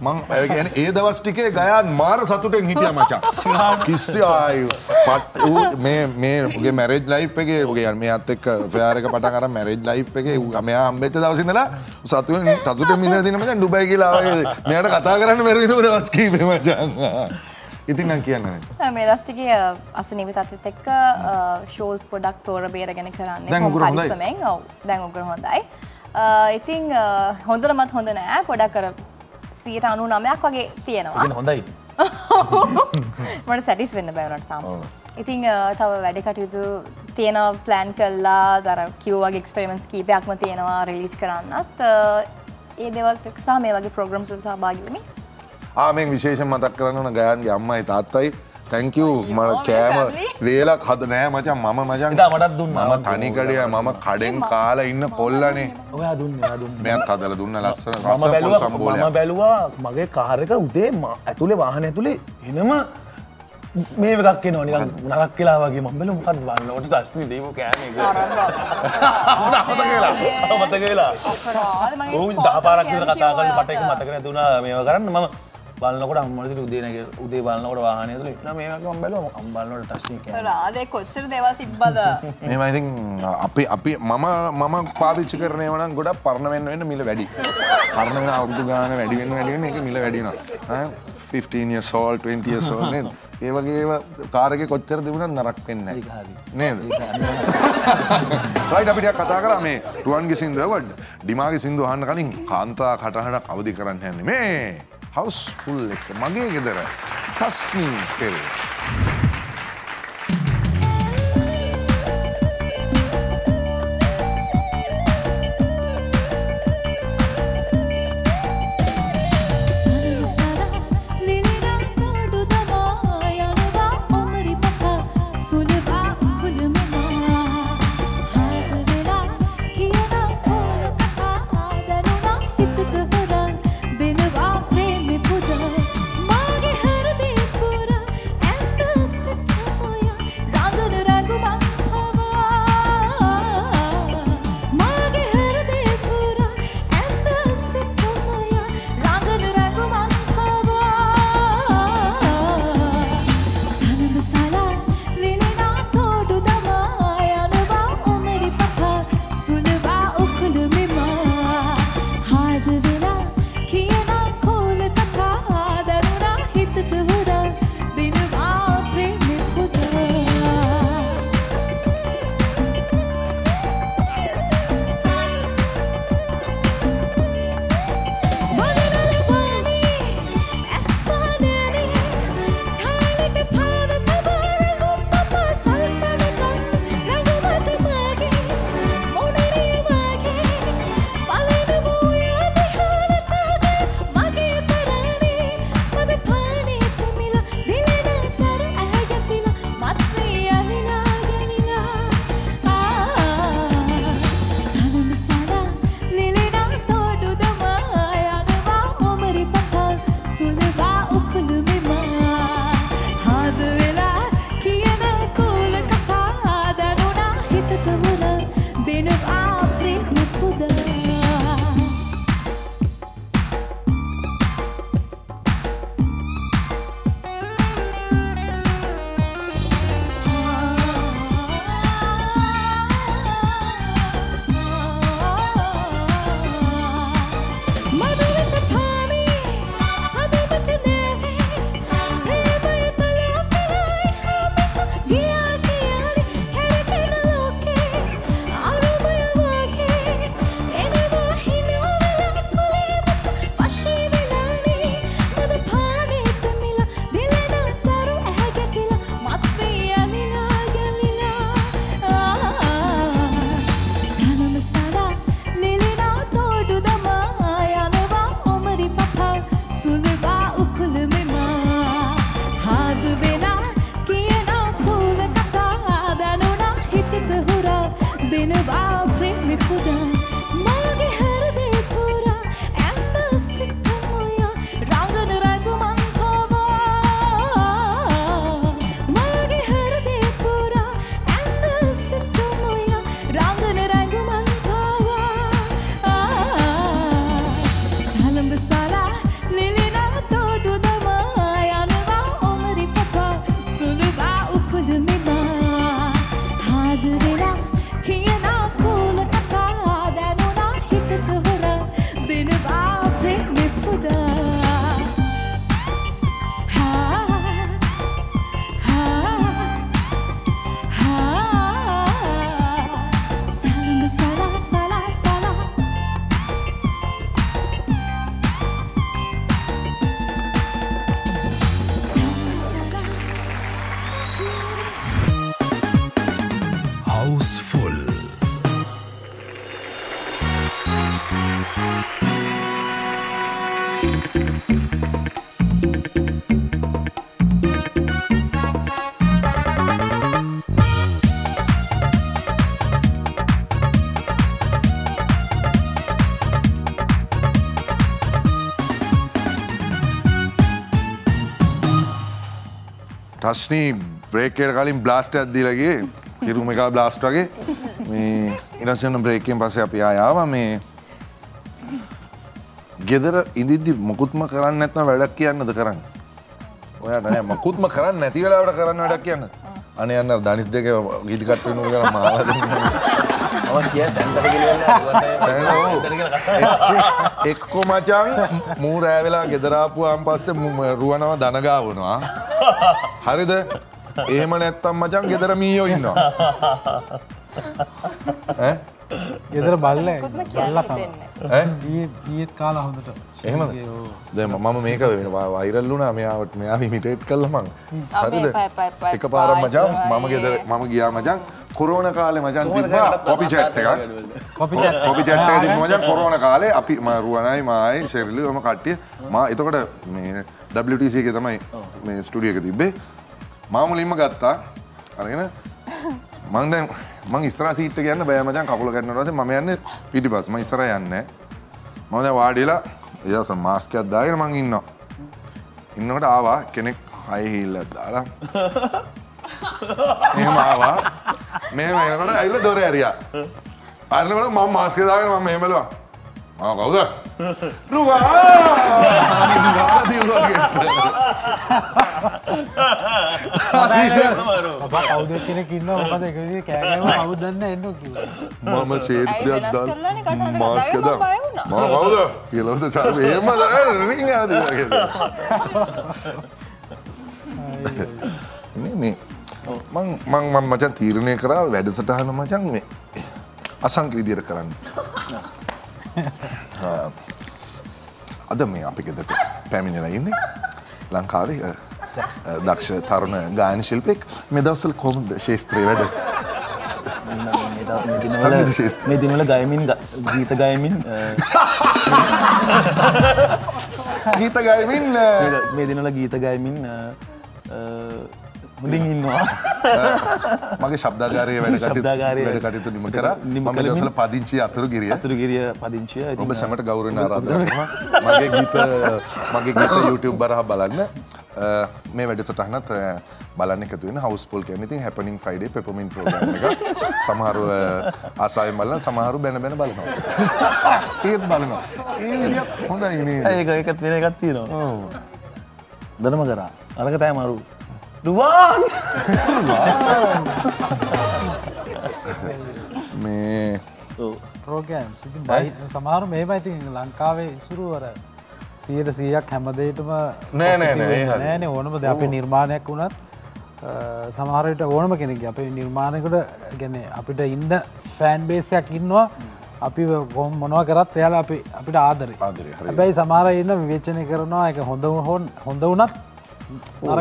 මම කියන්නේ ඒ දවස් ටිකේ ගයාන් මාර සතුටෙන් හිටියා මචං. කිස්සෙ ආයි මේ මේ ඔගේ මැරේජ් ලයිෆ් එකේ ඔගේ මෙයාත් එක්ක ෆෙයාර් එක පටන් අරන් මැරේජ් ලයිෆ් එකේ මෙයා හම්බෙච්ච දවස් ඉඳලා සතුටෙන් සතුටෙන් ඉඳලා තියෙන මචං ඩුබයි කියලා ආවේ. මෙයාට කතා කරන්න බැරි විදිහට දවස් කීපෙ මචං. ඉතින් නම් කියන්න නැහැ. මේ ලාස්ට් එකේ අසනීප තත්ත්වෙත් එක්ක ෂෝස් ප්‍රොඩක්ට් තෝර බේරගෙන කරන්නේ පරිස්සමෙන්. ඔව්. දැන් උගුරු හොඳයි. ඉතින් හොඳටමත් හොඳ නෑ. පොඩක් අර සියයට අනූනවයක් වගේ තියෙනවා. ඉතින් හොඳයි. මට සැටිස් වෙන්න බෑ වුණාට තාම. ඉතින් තව වැඩ කටයුතු තියෙනවා ප්ලෑන් කළා. අර කිව්ව වගේ එක්ස්පෙරිමන්ට්ස් කීපයක්ම තියෙනවා රිලීස් කරන්නත්. ඒ දේවල් එක්ක සහ මේ වගේ ප්‍රෝග්‍රෑම්ස් වල සහභාගී වෙන්නේ. ආමෙන් විශේෂයෙන් මතක් කරන්න ඕන ගයාන්ගේ අම්මයි තාත්තයි thank you මට කෑම වේලක් හද නෑ මචං මම මචං ඉතින් මටත් දුන්නා මම තනි කඩේ මම කඩෙන් කාලා ඉන්න කොල්ලනේ ඔයා දුන්නේ ඔයා දුන්නේ මෙයාත් හදලා දුන්නා ලස්සන රස සම්බෝලයක් මම බැලුවා මගේ කාර් එක උදේ ඇතුලේ වාහනේ ඇතුලේ එනම මේ එකක් එනවා නිකන් නරක් කියලා වගේ මම බැලුවා මොකද්ද බලන්න ඔතන අස්නේ දීපෝ කෑම එක හොඳ මතක වෙලා හොඳ මතක වෙලා ඔකරාද මගේ ඕන් දහ පාරක් විතර කතා කරන මට එක මතක නැතුණා මේව කරන්න මම බලනකොට අම්මලසිට උදේ නැගේ උදේ බලනකොට වාහනේ ඇතුලේ ඉන්න මේ වගේ මම බැලුවා මම බලනකොට ටස්ටි එක. රාදේ කොච්චර දේවල් තිබ්බද? මේවා ඉතින් අපි අපි මම මම පාවිච්චි කරන ඒවා නම් ගොඩක් පරණ වෙන්න වෙන්න මිල වැඩි. පරණ වෙන අවුරුදු ගාන වැඩි වෙන්න වැඩි වෙන්න ඒක මිල වැඩි වෙනවා. fifteen years old twenty years old නේද? ඒ වගේ ඒවා කාර් එකේ කොච්චර දුන්නත් නරක වෙන්නේ නැහැ. නේද? රයිට් අපි ටිකක් කතා කරා මේ රුවන්ගේ සින්දුව ඩිමාගේ සින්දුව අහන්න කලින් කාන්තා කටහඬක් අවදි කරන්න යන්නේ මේ House Full එක මගේ ගෙදර තස්නි පෙරේරා Tasni break එක කලින් blast එකක් දීලා ගියේ කිරුම එක blast වගේ මේ ඉනසෙන් break එකෙන් පස්සේ අපි ආවා මේ ගෙදර ඉඳිද්දි මොකුත්ම කරන්නේ නැත්නම් වැඩක් කියන්නද කරන්නේ ඔයාට නෑ මොකුත්ම කරන්නේ නැති වෙලාවට කරන්න වැඩක් කියන්න අනේ යන්න දානිස් දෙකේ ගීත කට් වෙනකොට කරා මාලා දෙන්නවා මම කිය සෙන්ටර් එකේ ගිහලා සෙන්ටර් එකේ ගත්තා එක්කෝ මචං මූ රෑ වෙලා ගෙදර ආපුවාන් පස්සේ රුවනම දන ගාවනවා හරිද එහෙම නැත්තම් මචං ගෙදර මීයෝ ඉන්නවා ඈ ගෙදර බල්ලා බල්ලා තමයි ඈ ඊයේ ඊයේ කාලා හොඳට එහෙමද දැන් මම මේක වෛරල් වුණා මෙයාට මෙයාව ඉමිටේට් කළා මං හරිද එකපාරක් මචං මම ගෙදර මම ගියා මචං කොරෝනා කාලේ මචං තිබ්බා කොපි චැට් එකක් කොපි චැට් කොපි චැට් එකේ තිබ්බ මචං කොරෝනා කාලේ අපි මම රුවනයි මායි ෂෙරිලි ඔම කට්ටිය මා එතකොට මේ W T C එකේ තමයි මේ ස්ටුඩියෝ එක තිබ්බේ මම මුලින්ම ගත්තා අරගෙන මං දැන් මං ඉස්සරහා සීට් එක යන්න බෑ මචං කකුල ගැටෙනවා ඊට පස්සේ මම යන්නේ පිටිපස්ස මං ඉස්සරහා යන්නේ මම දැන් වාඩිලා එයා සම මාස්ක් එකක් දාගෙන මං ඉන්නවා ඉන්නකොට ආවා කෙනෙක් හයි හීල් එකක් දාලා එහෙම ආවා මෙහෙම එනකොට ඇවිල්ලා දොරේ ඇරියා ආයෙත් මම මාස්ක් එක දාගෙන මම මෙහෙම බලුවා මම කවුද රුවා මම ෂේඩ් දෙයක් දාලා මාස්ක් එක දාලා මම කවුද කියලා උද චාර්ලි එහෙම දාලා රින් ආදිනවා නේ නේ මං මං මම මචං තීරණය කරා වැඩසටහන මචං මේ අසංක විදියට කරන්න අද මේ අපි ගෙදරට පැමිණලා ඉන්නේ ලංකාවේ දක්ෂ තරුණ ගායන ශිල්පියෙක් මේ දවස්වල කොහොමද ශේෂ්ත්‍රයේ වැඩ මේ දිනවල ගයමින් ගීත ගයමින් ගීත ගයමින් මේ දිනවල ගීත ගයමින් මුලින් ඉන්නවා මගේ ශබ්දාගාරයේ වැඩ කටයුතු නිම කරා මම දවසල පදිංචි අතුරුගිරිය අතුරුගිරිය පදිංචිය ඔබ සැමට ගෞරවණ ආරාධනා මගේ ගීත මගේ ගීත YouTube බරහ බලන්න මේ වැඩසටහනත් බලන්න එකතු වෙන House Full කියන්නේ ඉතින් Happening Friday Peppermint program එක සමහරව ආසාවෙන් බලන සමහරව බැන බැන බලනවා ඒත් බලනවා ඒ විදිහට හොඳයි මේ ඒක ඒකත් වෙන එකක් තියෙනවා ඔව් දනම කරා අරක තමයි මාරු දුවන් මේ ප්‍රෝග්‍රෑම්ස් ඉතින් බයි සමහර මේවා ඉතින් ලංකාවේ ඉසුරුවර සියයට සියයක් හැමදේටම නෑ නෑ නෑ නෑ නේ ඕනම දේ අපේ නිර්මාණයක් වුණත් සමහර විට ඕනම කෙනෙක්ගේ අපේ නිර්මාණයකට يعني අපිට ඉන්න ෆෑන් බේස් එකක් ඉන්නවා අපි මොනවා කරත් එයාලා අපි අපිට ආදරේ ආදරේ හරියට හැබැයි සමහර අය ඉන්න විවේචනය කරනවා ඒක හොඳ හොඳ වුණත්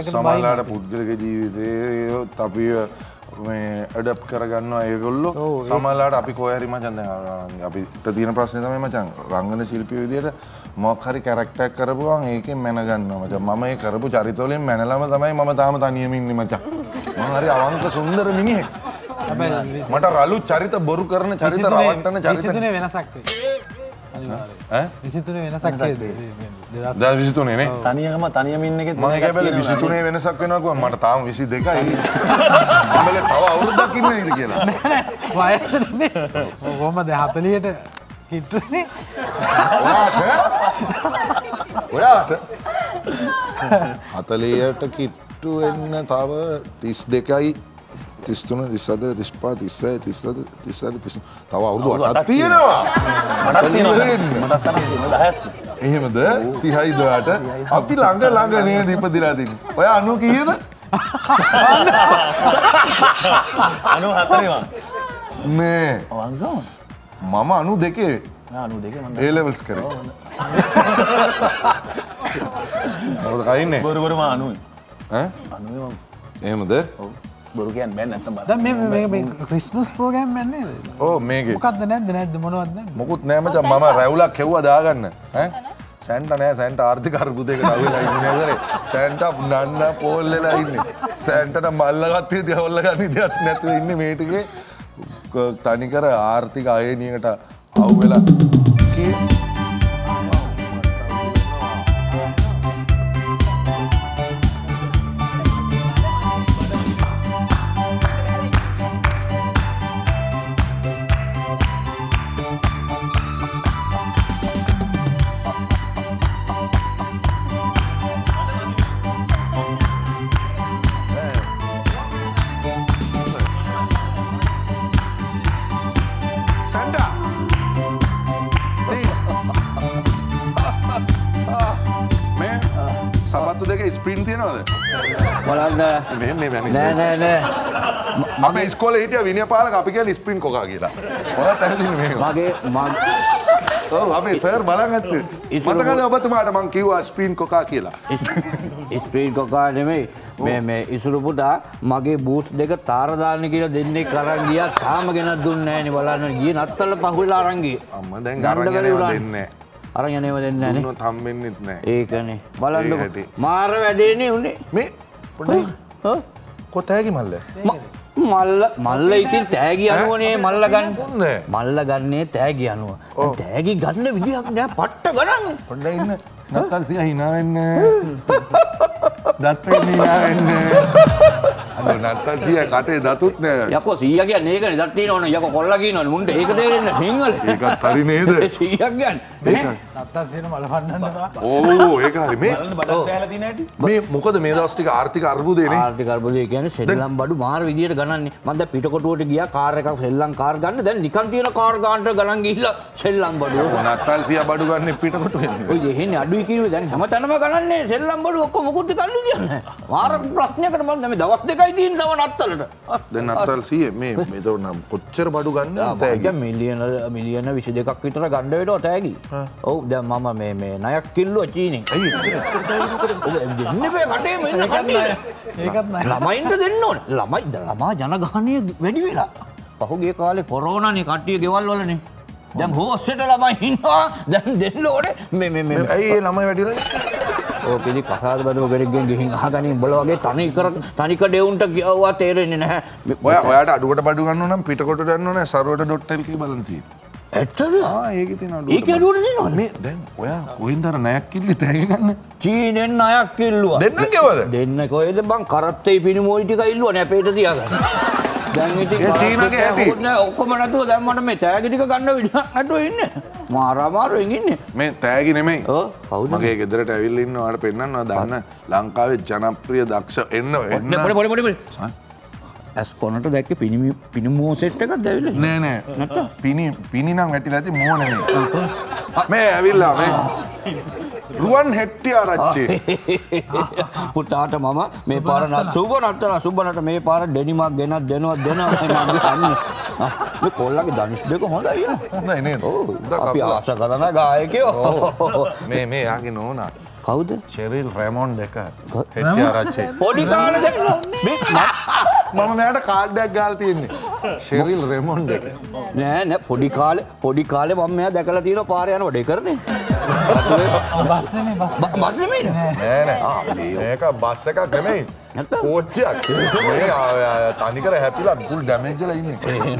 සමහරලාට පුද්ගලික ජීවිතයේ අපි මේ ඇඩැප්ට් කරගන්නවා ඒගොල්ලෝ සමහරලාට අපි කොහේ හරි මචං දැන් අපිට තියෙන ප්‍රශ්නේ තමයි මචං රංගන ශිල්පියෙකු විදියට මොකක් හරි කැරක්ටර් එකක් කරපුවාන් ඒකෙන් මැන ගන්නවා මචං මම ඒ කරපු චරිතවලින් මැනලම තමයි මම තාම තනියම ඉන්නේ මචං මම හරි අවංක සුන්දර මිනිහෙක් හැබැයි මට රළු චරිත බොරු කරන චරිත රවට්ටන චරිත විසිතුනේ වෙනසක් වෙයි ඈ විසිතුනේ වෙනසක් වෙයි දැන් විසිතුනේ නේ තනියම තනියම ඉන්න එකේ මම ඒක බැලුවා විසිතුනේ වෙනසක් වෙනවා කිව්වා මට තාම විසිදෙකයි බැලුවා තව අවුරුද්දක් ඉන්න ඉතින් කියලා නෑ නෑ වයස නේ කොහොමද හතලියට හිටුනේ ඔයාට හතලියට කිට්ටු වෙන්න තව තිස් දෙකයි තිස් තුන තිස් හතර තිස් පහ තිස් හය තිස් හත තිස් අට තිස් තව අවුරුදු අටක් තියෙනවා මට තියෙනවා මට තරම් එහෙමද තිහයි දොයාට අපි ළඟ ළඟ නේද ඉපදිලා තින්නේ ඔය අනු කීයද අනු හතරේ මං මේ වංගම මම අනු දෙකේ ආ අනු දෙකේ මම ඒ ලෙවල්ස් කරේ මොකද කයින්නේ බොරු බොරු මම අනුයි ඈ අනුයි මම එහෙමද ඔව් බොරු කියන්නේ බෑ නැත්තම් බෑ දැන් මේ මේ මේ ක්‍රිස්මස් ප්‍රෝග්‍රෑම් එක නේද ඔව් මේකේ මොකක්ද නැද්ද නැද්ද මොනවද නැද්ද මොකුත් නෑ මචං මම රැවුලක් හෙව්වා දාගන්න ඈ සැන්ටා නෑ සැන්ටා ආර්ථික අර්බුදයකට අවුලා ඉන්නේ නේදරේ සැන්ටා නන්න පෝල් වෙලා ඉන්නේ සැන්ටාට මල්ලගත් විදිය හොල්ලගන්න විදියක් නැතුව ඉන්නේ මේ ටිකේ තනිකර ආර්ථික අයනියකට අවුලා ස්පින් තියනවද? බලන්න. මේ මේ මේ නෑ නෑ නෑ. අපේ ඉස්කෝලේ හිටිය විනය පාලක අපි කියලා ස්පින් කොකා කියලා. ඔයත් ඇවිදින්නේ මේක. මගේ මම ඔව් අපේ සර් බලන් ඇත්තේ. මතකද ඔබතුමාට මං කිව්වා ස්පින් කොකා කියලා. ස්පින් කොකා නෙමෙයි. මේ මේ ඉසුරු පුතා මගේ බූට් දෙක තාර දාන්න කියලා දෙන්නේ කරන් ගියා. තාම ගෙනත් දුන්නේ නෑනේ බලන්න. ගියේ නත්තල් පහුවෙලා අරන් ගියේ. අම්මා දැන් අරන් යනවා දෙන්නේ නෑ. අරන් යන්නේම දෙන්නේ නැහැ නේ. උනත් හම්බෙන්නෙත් නැහැ. ඒකනේ. බලන්නකො. මාර වැඩේනේ උනේ. මේ පොඩි. හා? කොතෑගේ මල්ල? මල්ල මල්ල ඉතින් තෑගි අනුවනේ මල්ල ගන්න. මල්ල ගන්නේ තෑගි අනුව. තෑගි ගන්න විදියක් නෑ පට්ට ගණන්. පොඩ්ඩක් ඉන්න. නැත්තම් සියා hina වෙන්නේ. දත් වෙන්නේ hina වෙන්නේ. අනේ නැත්තම් සියා කටේ දතුත් නෑ. යකෝ සියා කියන්නේ ඒකනේ දත් තියෙනවනේ. යකෝ කොල්ලා කියනවනේ මුණ්ඩ. ඒක තේරෙන්නේ සිංහල. ඒකත් හරි නේද? සියා කියන්නේ. නැත්තම් සියන මල වන්නන්න බා. ඕ ඒක හරි මේ. බලන්න බඩක් දැහැලා තියෙන හැටි. මේ මොකද මේ දවස් ටික ආර්ථික අර්බුදේනේ. ආර්ථික අර්බුදේ කියන්නේ සෙල්ලම් බඩු මාර විදියට ගණන්නේ. මම දැන් පිටකොටුවට ගියා කාර් එකක් සෙල්ලම් කාර් ගන්න. දැන් නිකන් තියෙන කාර් ගන්නට ගණන් ගිහිල්ලා සෙල්ලම් බඩු. නැත්තම් සියා බඩු ගන්න පිටකොටුවෙන්. ඔය එහෙන්නේ අඩුයි කිව්වේ දැන් හැමතැනම ගණන්නේ සෙල්ලම් බඩු ඔක්කොම මොකුත් ගන්න කියන්නේ. මාර ප්‍රශ්නයකට මම මේ දවස් දෙකයි තියෙන තව නත්තලට. දැන් නත්තල් සියේ මේ මේ තව නම් කොච්චර බඩු ගන්නද? දැන් මිලියන මිලියන විසි දෙකක් විතර ගන්න වෙනවා තෑගි. ඔව් දැන් මම මේ මේ ණයක් කිල්ලුව චීනෙන්. ඇයි ළමයින්ට දෙන්න ඕනේ. ළමයි ළමා ජනගහනය වැඩි වෙලා. පහුගිය කාලේ කොරෝනානේ කට්ටිය ගෙවල් වලනේ. දැන් හොස්ටල් ළමයි ඉන්නවා. දැන් දෙන්න ඕනේ මේ මේ මේ. ඇයි ඒ ළමයි වැඩි වෙලා? ඔය පිළි කසාද බඩුව ගෙරෙක්ගෙන් ගිහින් අහගනින් උඹල වගේ තනි කර තනික ඩෙවුන්ට ගියවවා තේරෙන්නේ නැහැ. ඔයා ඔයාට අඩුවට බඩු ගන්න ඕන නම් පිටකොටට ගන්න ඕනේ sarwata.l කී බලන් තියෙන්නේ. ඇත්තද? ආ ඒකේ තියෙනවා. ඒකේ අඩුවට දෙනවද? මේ දැන් ඔයා කොහෙන්ද අර ණයක් කිල්ලි තෑගි ගන්න? චීනෙන් ණයක් කිල්ලුවා. දෙන්න ගෙවද? දෙන්න කොහෙද බං කරත්තේ පිනිමෝයි ටික ඉල්ලුවා නේ අපේට තියාගන්න. දැන් ඉතින් ඒ චීනගේ හැටි. ඔක්කොම නැතුව දැන් මට මේ තෑගි ටික ගන්න විදිහක් නැතුව ඉන්නේ. මාර අමාරුවෙන් ඉන්නේ. මේ තෑගි නෙමෙයි. ඔව්. කවුද? මගේ ගෙදරට ඇවිල්ලා ඉන්නවා ඔයාලට පෙන්නන්නවා දන්න ලංකාවේ ජනප්‍රිය දක්ෂ එන්න එන්න. පොඩි පොඩි පොඩි පොඩි. ඇස් කොනට දැක්කේ පිනි පිනිමෝ සෙට් එකක්ද ඇවිල්ලා නෑ නෑ නැත්තම් පිනි පිනි නම් වැටිලා තියෙන්නේ මෝ නෙමෙයි මේ ඇවිල්ලා මේ රුවන් හෙට්ටි ආරච්චි පුතාට මම මේ පාර සුබ නත්තල සුබ නට මේ පාර ඩෙනිමක් ගෙනත් දෙනවා දෙනවා මම අන්නේ මේ කොල්ලගේ ධනිෂ් දෙක හොඳයි හොඳයි නේද අපි ආශා කරන ගායකයෝ මේ මේ යාගේ නෝනා කවුද ෂෙරිල් රැමොන් දෙක හෙට්ටි ආරච්චි පොඩි කාලේ දැක්කෝ මේ මම මෙයාට කාඩ් එකක් ගාලා තියෙන්නේ ෂෙරිල් රෙමොන්ඩ් එක නෑ නෑ පොඩි කාලේ පොඩි කාලේ මම මෙයා දැකලා තියෙනවා පාරේ යනකොට ඒකනේ බස් නෙමෙයි බස් නෙමෙයි නෑ නෑ ආ මේක බස් එකක් නෙමෙයි කෝච්චියක් මේ තනිකර හැපිලා ෆුල් ඩැමේජ් වෙලා ඉන්නේ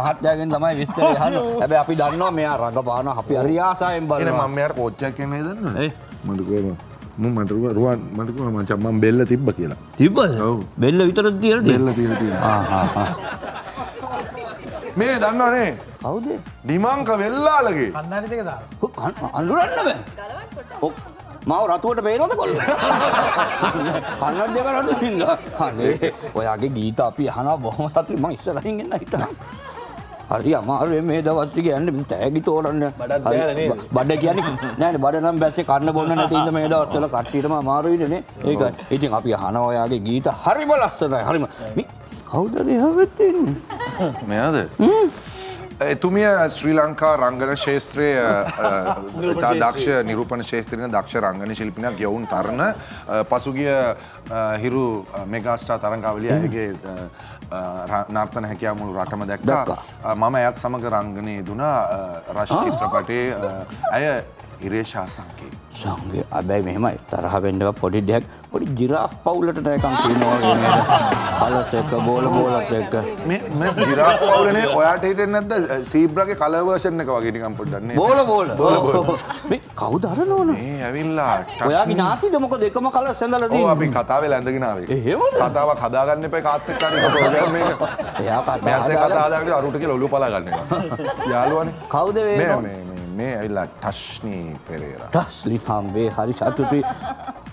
මහත්යාගෙන් තමයි විස්තරය අහන්නේ හැබැයි අපි දන්නවා මෙයා රඟපාන අපි හරි ආසාවෙන් බලනවා මම මෙයාට කෝච්චියක් කියන්නේ දන්නවද මට කියනවා මම මට රුවන් මට කිව්වා මචං මම බෙල්ල තිබ්බ කියලා. තිබ්බද? ඔව්. බෙල්ල විතරද තියලා තියෙන්නේ? බෙල්ල තියලා තියෙනවා. ආ ආ ආ. මේ දන්නවනේ. කවුද? දිමංක වෙල්ලාලගේ. කන්නාඩි දෙක දාලා. කො කන්න අඳුරන්න බෑ. ගලවන්න පොට. මාව රතුවට බේරවද කොල්ල? කන්නාඩි දෙක රතු දින්නා. අනේ ඔයාගේ ගීත අපි අහනවා බොහොම සතුටුයි මං ඉස්සරහින් එන්න හිතා. හරි අමාරුවෙන් මේ දවස් ටික යන්නේ තෑගි තෝරන්න බඩක් දැහැලා නේද බඩ කියන්නේ නෑනේ බඩ නම් බැස්සේ කන්න බොන්න නැති ඉඳ මේ දවස් වල කට්ටියටම අමාරු වෙන්නේ නේ ඒක ඉතින් අපි අහනවා ඔයාගේ ගීත හරිම ලස්සනයි හරිම මේ කවුද මෙහෙවෙත් ඉන්නේ මෙයාද එතුමිය ශ්‍රී ලංකා රංගන ශාස්ත්‍රයේ දක්ෂ නිරූපණ ශාස්ත්‍රින දක්ෂ රංගන ශිල්පිනියක් යවුන් තරණ පසුගිය හිරු මෙගාස්ටාර් තරංගාවලිය ඇගේ නර්තන හැකියාව මුළු රටම දැක්කා මම එයත් සමග රංගනයේ යෙදුණා රශ් චිත්‍රපටයේ ඇය ඉරේ ශාසංකේ සංගේ හැබැයි මෙහෙමයි තරහ වෙන්නව පොඩි දෙයක් පොඩි ජිරාෆ් පවුලට නැකන් කියනවා වගේ අලසක බෝල බෝලත් එක්ක මේ මේ ජිරාෆ් පවුලනේ ඔයාට හිතෙන්නේ නැද්ද සීබ්‍රාගේ කලර් වර්ෂන් එක වගේ නිකන් පොඩ්ඩක් නේ බෝල බෝල බෝල මේ කවුද අරනවනේ මේ ඇවිල්ලා ඔයාගේ නාතිද මොකද එකම කලර් සඳලා තියෙන්නේ ඔව් අපි කතාවේ ලැඳගෙන ආවේ එහෙමද කතාවක් හදාගන්න එපා කාත් එක්ක හරි කතාව මේක එයා කතාව හදාගන්න අරුට කියලා ඔළුව පලා ගන්න එක යාළුවනේ කවුද මේ මේ මේ ඇවිල්ලා ටෂ්නි පෙරේරා ටෂ්නි හම්බේ හරි සතුටුයි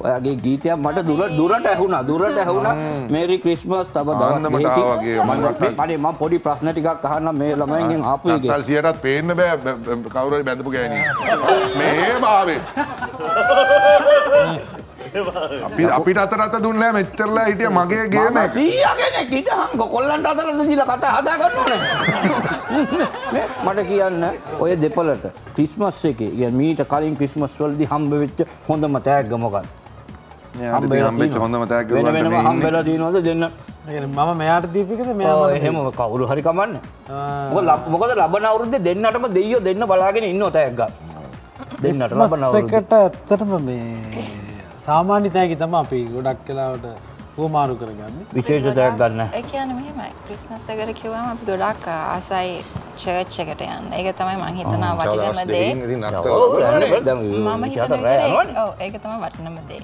ඔයාගේ ගීතයක් මට දුර දුරට ඇහුණා දුරට ඇහුණා මේරි ක්‍රිස්මස් තව දවස් මම පොඩි ප්‍රශ්න ටිකක් අහන්න මේ ළමයින්ගෙන් ආපු එකේ නත්තල් සියයටත් පේන්න බෑ කවුරු හරි බඳපු ගෑණියෙක් මේ ආවේ අපිට අතරට දුන්නේ නැහැ මෙච්චරලා හිටිය මගේ ගේම එක. සීයා කෙනෙක් හිටහන් කොල්ලන්ට අතරට දීලා කතා හදා ගන්න ඕනේ. මේ මට කියන්න ඔය දෙපළට ක්‍රිස්මස් එකේ කියන්නේ මීට කලින් ක්‍රිස්මස් වලදී හම්බ වෙච්ච හොඳම තෑග්ග මොකක්ද? හම්බ වෙච්ච හොඳම තෑග්ග වෙන වෙනම හම්බෙලා තියෙනවද දෙන්න? මම මෙයාට දීපිකද මෙයා එහෙම කවුරු හරි කමන්නේ. මොකද ලබන අවුරුද්දේ දෙන්නටම දෙයියෝ දෙන්න බලාගෙන ඉන්නෝ තෑග්ග. දෙන්නට ලබන අවුරුද්දේ. ඒකට ඇත්තටම මේ සාමාන්‍ය තෑගි තමයි අපි ගොඩක් කාලවට වමාරු කරගන්නේ. විශේෂ තෑග්ග ගන්න. ඒ කියන්නේ මෙහෙමයි. ක්‍රිස්මස් එකට කිව්වම අපි ගොඩක් ආසයි චර්ච් එකට යන්න. ඒක තමයි මම හිතනවා වටිනම දේ. ඔව් ඒක තමයි වටිනම දේ.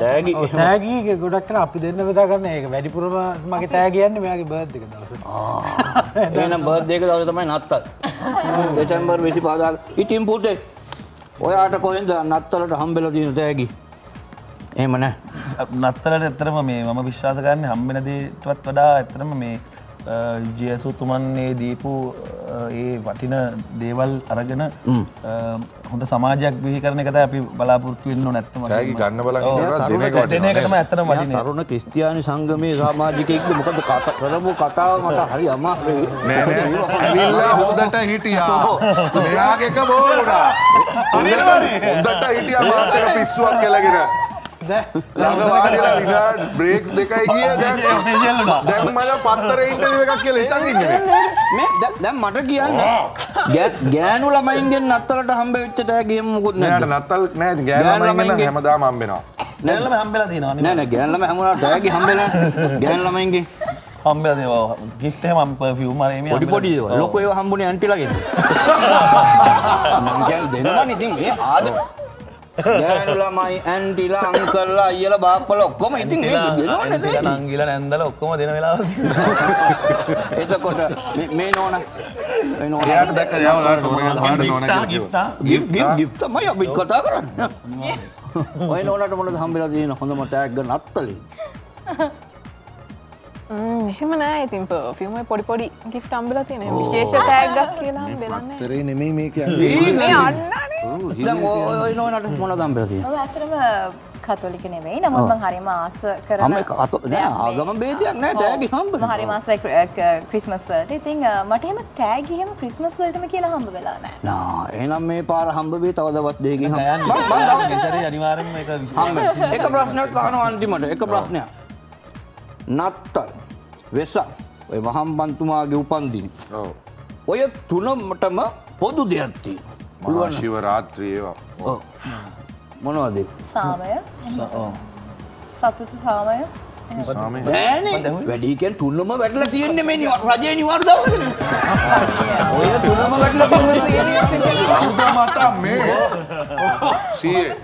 තෑගි තෑගි ගොඩක් කරලා අපි දෙන්න බෙදා ගන්න. ඒක වැඩිපුරම මගේ තෑගි යන්නේ මෙයාගේ බර්ත්ඩේ එක දවසට. ආ එහෙනම් බර්ත්ඩේ එක දවසේ තමයි නත්තල්. දෙසැම්බර් විසිපහදා ඉතින් පුතේ ඔයාට කොහෙන්ද නත්තලට හම්බෙලා තියෙන තෑගි? එහෙම නෑ. නත්තලට ඇත්තටම මේ මම විශ්වාස කරන්නේ හම්බෙන දේටවත් වඩා ඇත්තටම මේ ජේසුතුමන්නේ දීපු ඒ වටින දේවල් අරගෙන හොඳ සමාජයක් බිහි කරන එක තමයි අපි බලාපොරොත්තු වෙන්න ඕන ඇත්තම. තෑගි ගන්න බලන් ඉන්නවා දින එක වටින. දින එක තමයි ඇත්තම වටින. තරුණ ක්‍රිස්තියානි සංගමේ සමාජිකයෙක්ද මොකද කතා කරමු කතාව මට හරි අමාරුයි. නෑ නෑ. ඇවිල්ලා හොඳට හිටියා. මෙයාගේක බෝරුණා. හොඳට හිටියා මාතර පිස්සුවක් කෙලගෙන. බ්‍රේක්ස් දෙකයි ගිය දැන් මම පත්තරේ ඉන්ටර්විව් එකක් කියලා හිතන් ඉන්නේ මේ දැන් මට කියන්න ගෑනු ළමයින්ගෙන් නත්තලට හම්බෙච්ච තෑගි මොකුත් නෑ නත්තල් නෑ ගෑනු ළමයින්ගෙන් හැමදාම හම්බෙනවා ගෑනු ළමයි හම්බෙලා තියෙනවා නෑ නෑ ගෑනු ළමයි හැමෝලා තෑගි හම්බෙලා ගෑනු ළමයින්ගෙන් හම්බෙලා දේවා gift එහෙම අම් perfume අර එමේ පොඩි පොඩි දේවල් ලොකෝ ඒවා හම්බුනේ ඇන්ටිලාගෙන් මං ගෑනු දෙනවනේ ඉතින් මේ ආද ගෑනු ළමයි ඇන්ටිලා අංකල්ලා අයියලා බාප්පලා ඔක්කොම ඉතින් මේ දෙනවනේ දැන් නංගිලා නැන්දලා ඔක්කොම දෙන වෙලාවල් තියෙනවා එතකොට මේ මේ නෝනා මේ නෝනා එයාට දැක්ක යාම ගන්න ඕනේ ගන්න නෝනා කියලා gift gift gift තමයි අපි කතා කරන්නේ ඔය නෝනාට මොනවද හම්බෙලා තියෙන හොඳම ටැග් ගන්න අත්තලේ ම්ම් එහෙම නෑ ඉතින් perfume වල පොඩි පොඩි gift හම්බෙලා තියෙනවා විශේෂ ටැග් එකක් කියලා හම්බෙලා නෑ අතරේ නෙමෙයි මේ කියන්නේ මේ අන්න දැන් ඔය නෝනාට මොනවද හම්බෙලා තියෙන්නේ? ඔව් ඇත්තටම කතෝලික නෙවෙයි. නමුත් මම හරිම ආස කරන නෑ ආගම ભેදයක් නෑ තෑගි හම්බුනේ. මම හරිම ආසයි ක්‍රිස්මස් වලට. ඉතින් මට එහෙම තෑගි එහෙම ක්‍රිස්මස් වලටම කියලා හම්බ වෙලා නෑ. නා එහෙනම් මේ පාර හම්බ වෙයි තව දවස් දෙකකින් හම්බ. මම මම දවස් ඉස්සරේ අනිවාර්යෙන්ම ඒක විශ්වාස. එක ප්‍රශ්නයක් අහනවා අන්තිමට. එක ප්‍රශ්නයක්. නත්තල් වෙසක් ඔය මහම්බන්තුමාගේ උපන්දින. ඔව්. ඔය තුනටම පොදු දෙයක් තියෙනවා. මහාශිව රාත්‍රිය ඒවා මොනවද සාමය සතුට සාමය සාමය නෑනේ වැඩි කියන්නේ තුනම වැටලා තියෙන්නේ මේ රජේ නිවාඩු දවසනේ ඔය තුනම වැටලා තියෙන්නේ අමුතු මත මේ සීයේ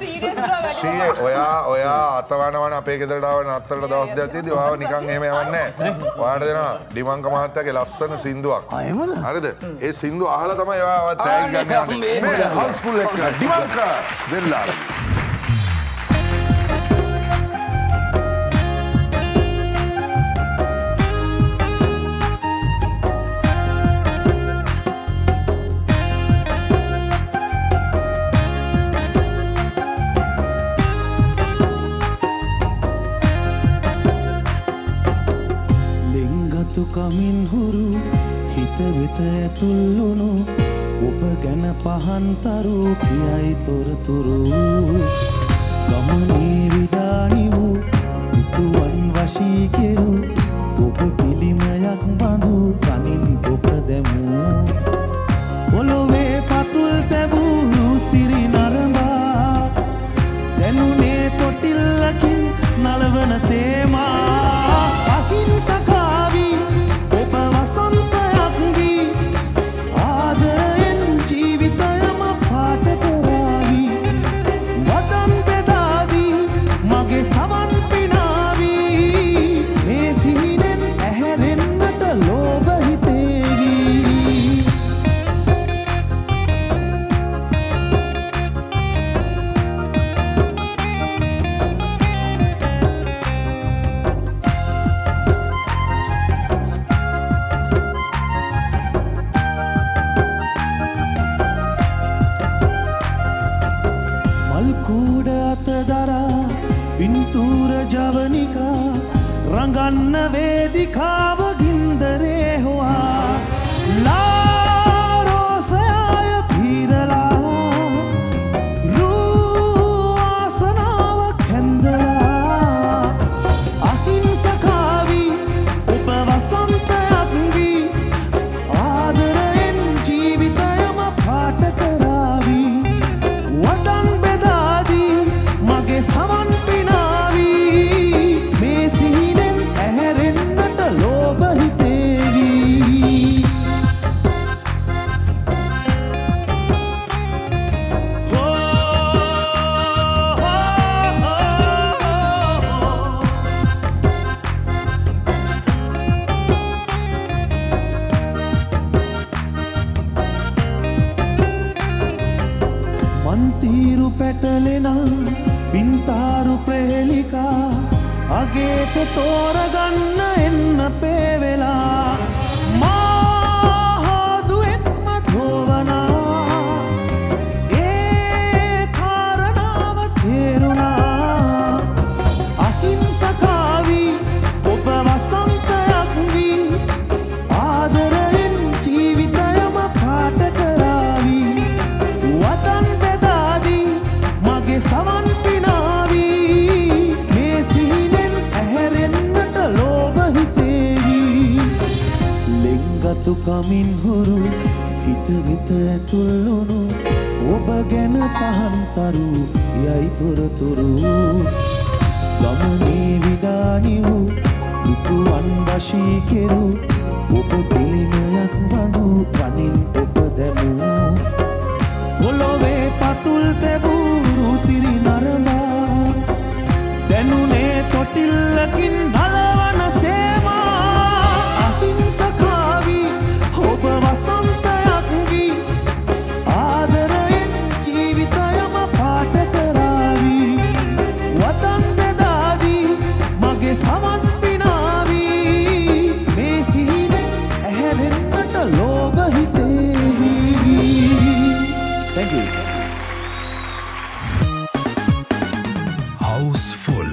සීයේ ඔයා ඔයා අතවනවන අපේ ගෙදරට ආව නත්තලට දවස් දෙකක් තියදී ඔයාව නිකන් එහෙම යවන්නේ නෑ ඔයාට දෙනවා ඩිමංක මහත්තයාගේ ලස්සන සින්දුවක් හරිද ඒ සින්දුව අහලා තමයි ඔයාව තෑගි ගන්න යන්නේ මේ හවුස් ෆුල් එක ඩිමංක වෙල්ලා කමින් හුරු හිත වෙත ඇතුළුණු ඔබ ගැන පහන්තරු කියයි තොරතුරු ගමනේ විඩානි වූ දුතුවන් වශී කෙරු ඔබ පිළිමයක් බඳු කනින් ඔබ දැමු ඔලොවේ පතුල් තැබූ සිරි නරඹා දැනුනේ තොටිල්ලකින් නලවන සේමා අකින් සකාවි රඟන්න වේදිකාව ගින්දරේ හොවා ලාරෝසය පීරලා රූවාසනාව කැන්දලා අහිංසකාවී ඔබ වසන්තයක් වී ආදරයෙන් ජීවිතයම පාට කරාවී වතන් බෙදාදී මගේ සමන් Mantiru petalena, pintaru prehelika, agete thoraganna enna pevela, mahaduwemma dhovana, e karanawa theruna, ahimsakavi, oba wasantayak vi, aadarayen jeevithayama paata karavi, watan saman pinavi me sihinen eherennata loba hitevi lengatu kamin huru hita vita athulunu oba gena pahan taru yai toruturu gamane vidaniu duku andashi keru oba dilimayak bandu panin oba damu bolove patul tebu Siri narama denune totillakin balawana sema ahimsakavi oba wasantayak vi aadarayen jeevithayama paata karavi watan bedadi mage saman pinavi me sihine eherennata loba hitevi. Thank you. House full.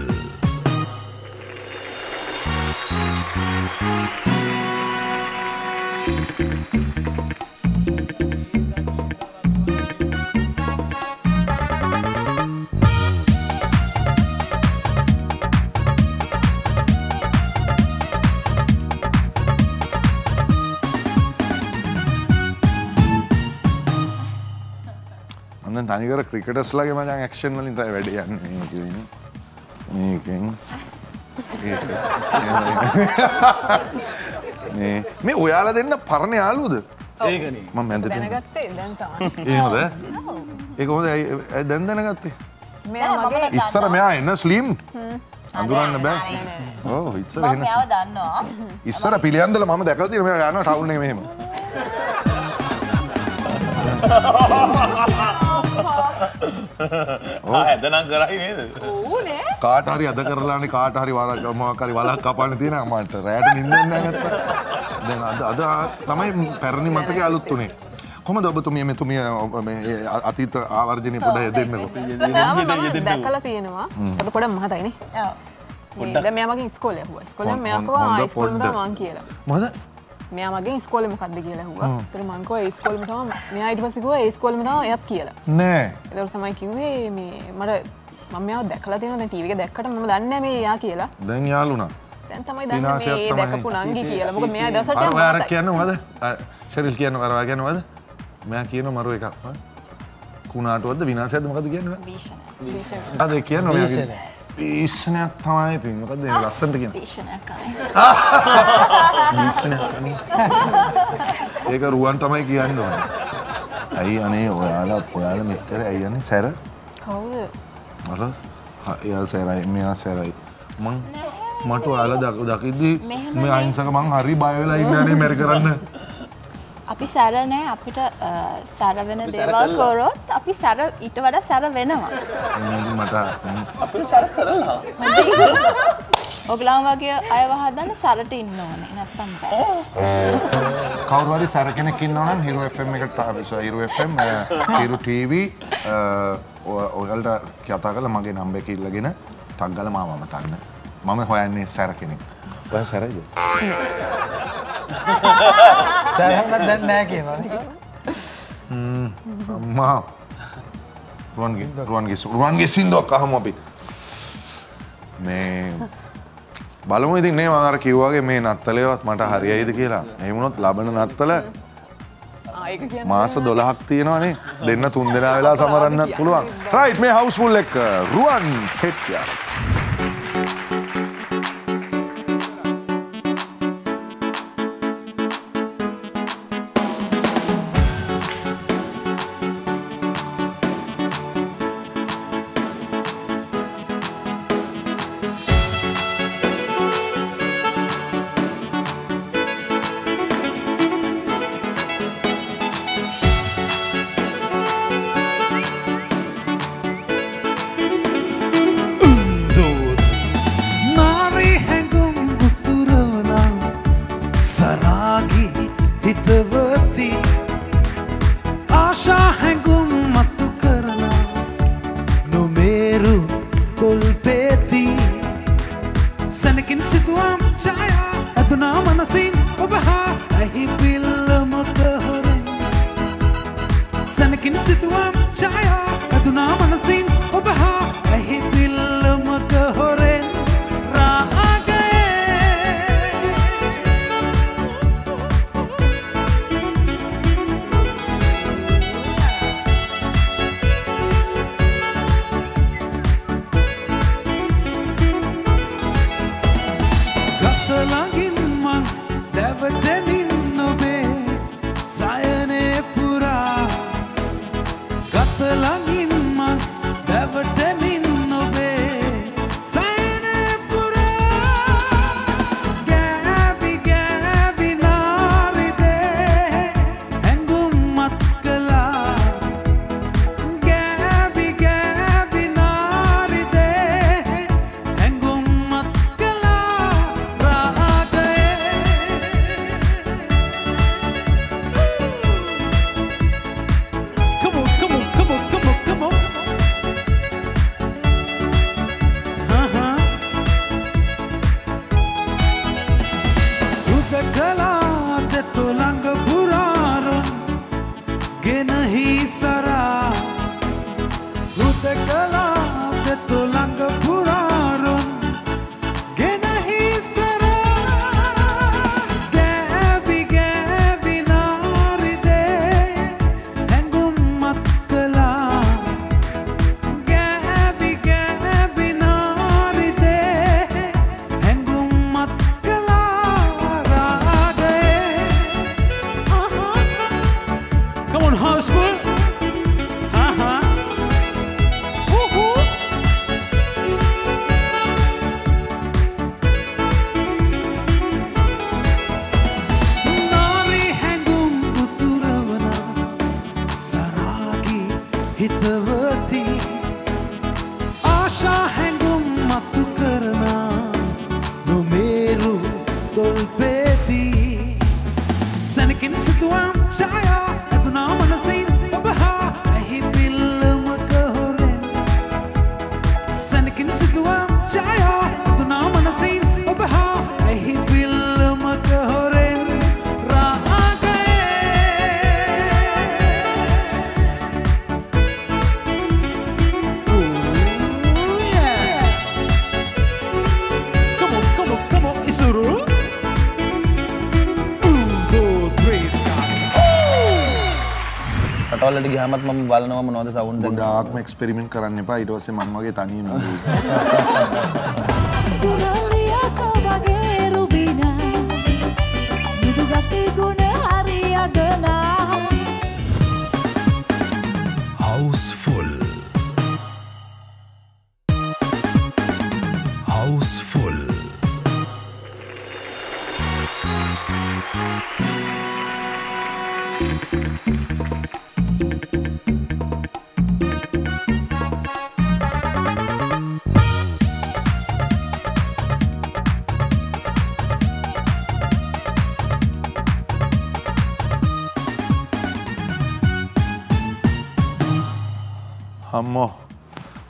Andan tani kara cricketers lagi macam action malin tak ada yang ini. Nih keng, nih, ini uyalah deh, na parne alu deh. Iya nih. Mama hendak deh. Dengar teh, dengar. Iya udah. Iya kau udah, den dengar teh. Istara mea, na slim. Anjuran nembak. Oh, istara. Mama udah no. Istara pilihan dalam mama dekat itu, mama dana tahun ini mama. Ah, itu nang kerai ini. Oh, ne? Kaat hari ada kerela ni kaat hari wara mau kari wala kapan itu na mat. Red ninden na kat. Dan ada ada, tamai perni mat ke alut tu ni. Kau mana dapat tu mie tu mie ati ter awal jenis pada yadin melu. Dah kalau tu ye nama, kalau pada mahat ini. Dah mie amagin sekolah buat sekolah mie aku ah sekolah muda mangki la. Mana? Mie amagin sekolah muka degi la buat. Terus mangko sekolah muda mie ayat pasi gua sekolah muda ayat kia la. Ne. Terus sama kiu ye mie mana Mama udah dekala tiennya di T V ke dekatnya mama dannya me ya kira. Deng ya luna. Dan tamai dannya me dekapun anggi kira. Muka me ada satu yang. Arwah arak kianu ada. Sheril kianu arwah kianu ada. Me kianu maru eka. Kuna itu ada binasa itu muka kianu. Bishan. Bishan. Ada kianu me kianu. Bishannya tamai itu muka deh lasan kianu. Bishannya kai. Bishannya kami. Eka ruan tamai kianu doh. Ayah ane oyalah oyalah mitter ayah ane Sarah. Kau. Malah, ya serai, mia serai. Mang, matu ala dak dak ini, me ainsa kemang hari bayar lagi ni merekaran. Api Sarah ni, api tu Sarah bener dewal korot, api Sarah itu ada Sarah bener mah. Ini mata. Api Sarah kerel lah. Oglawa ke ayah wahada ni Sarah tu inno ni, nampam tak. Kau baru Sarah kena kinno nang Hero F M mereka tak habis, Hero F M, Hero T V. Orang orang kita katakanlah makin ambek lagi na, tanggalah mama mama tangna. මම හොයන්නේ සැර කෙනෙක්. ඔයා සැරයිද? සැරවත් දැන් නෑ කියනවා. හ්ම්. අම්මා. රුවන්ගේ රුවන්ගේ රුවන්ගේ සින්දුවක් අහමු අපි. මේ බලමු ඉතින් නේ මම අර කිව්වාගේ මේ නත්තලේවත් මට හරියයිද කියලා. එහෙම වුණොත් ලබන නත්තල මාස දොළහක් තියෙනවානේ. දෙන්න තුන් දෙනා වෙලා සමරන්නත් පුළුවන්. රයිට් මේ හවුස් ෆුල් එක රුවන් Hettiya. Amat membalno menonton sound dan dak eksperimen karannya pak itu saya mama gitu taniin. House full. House full.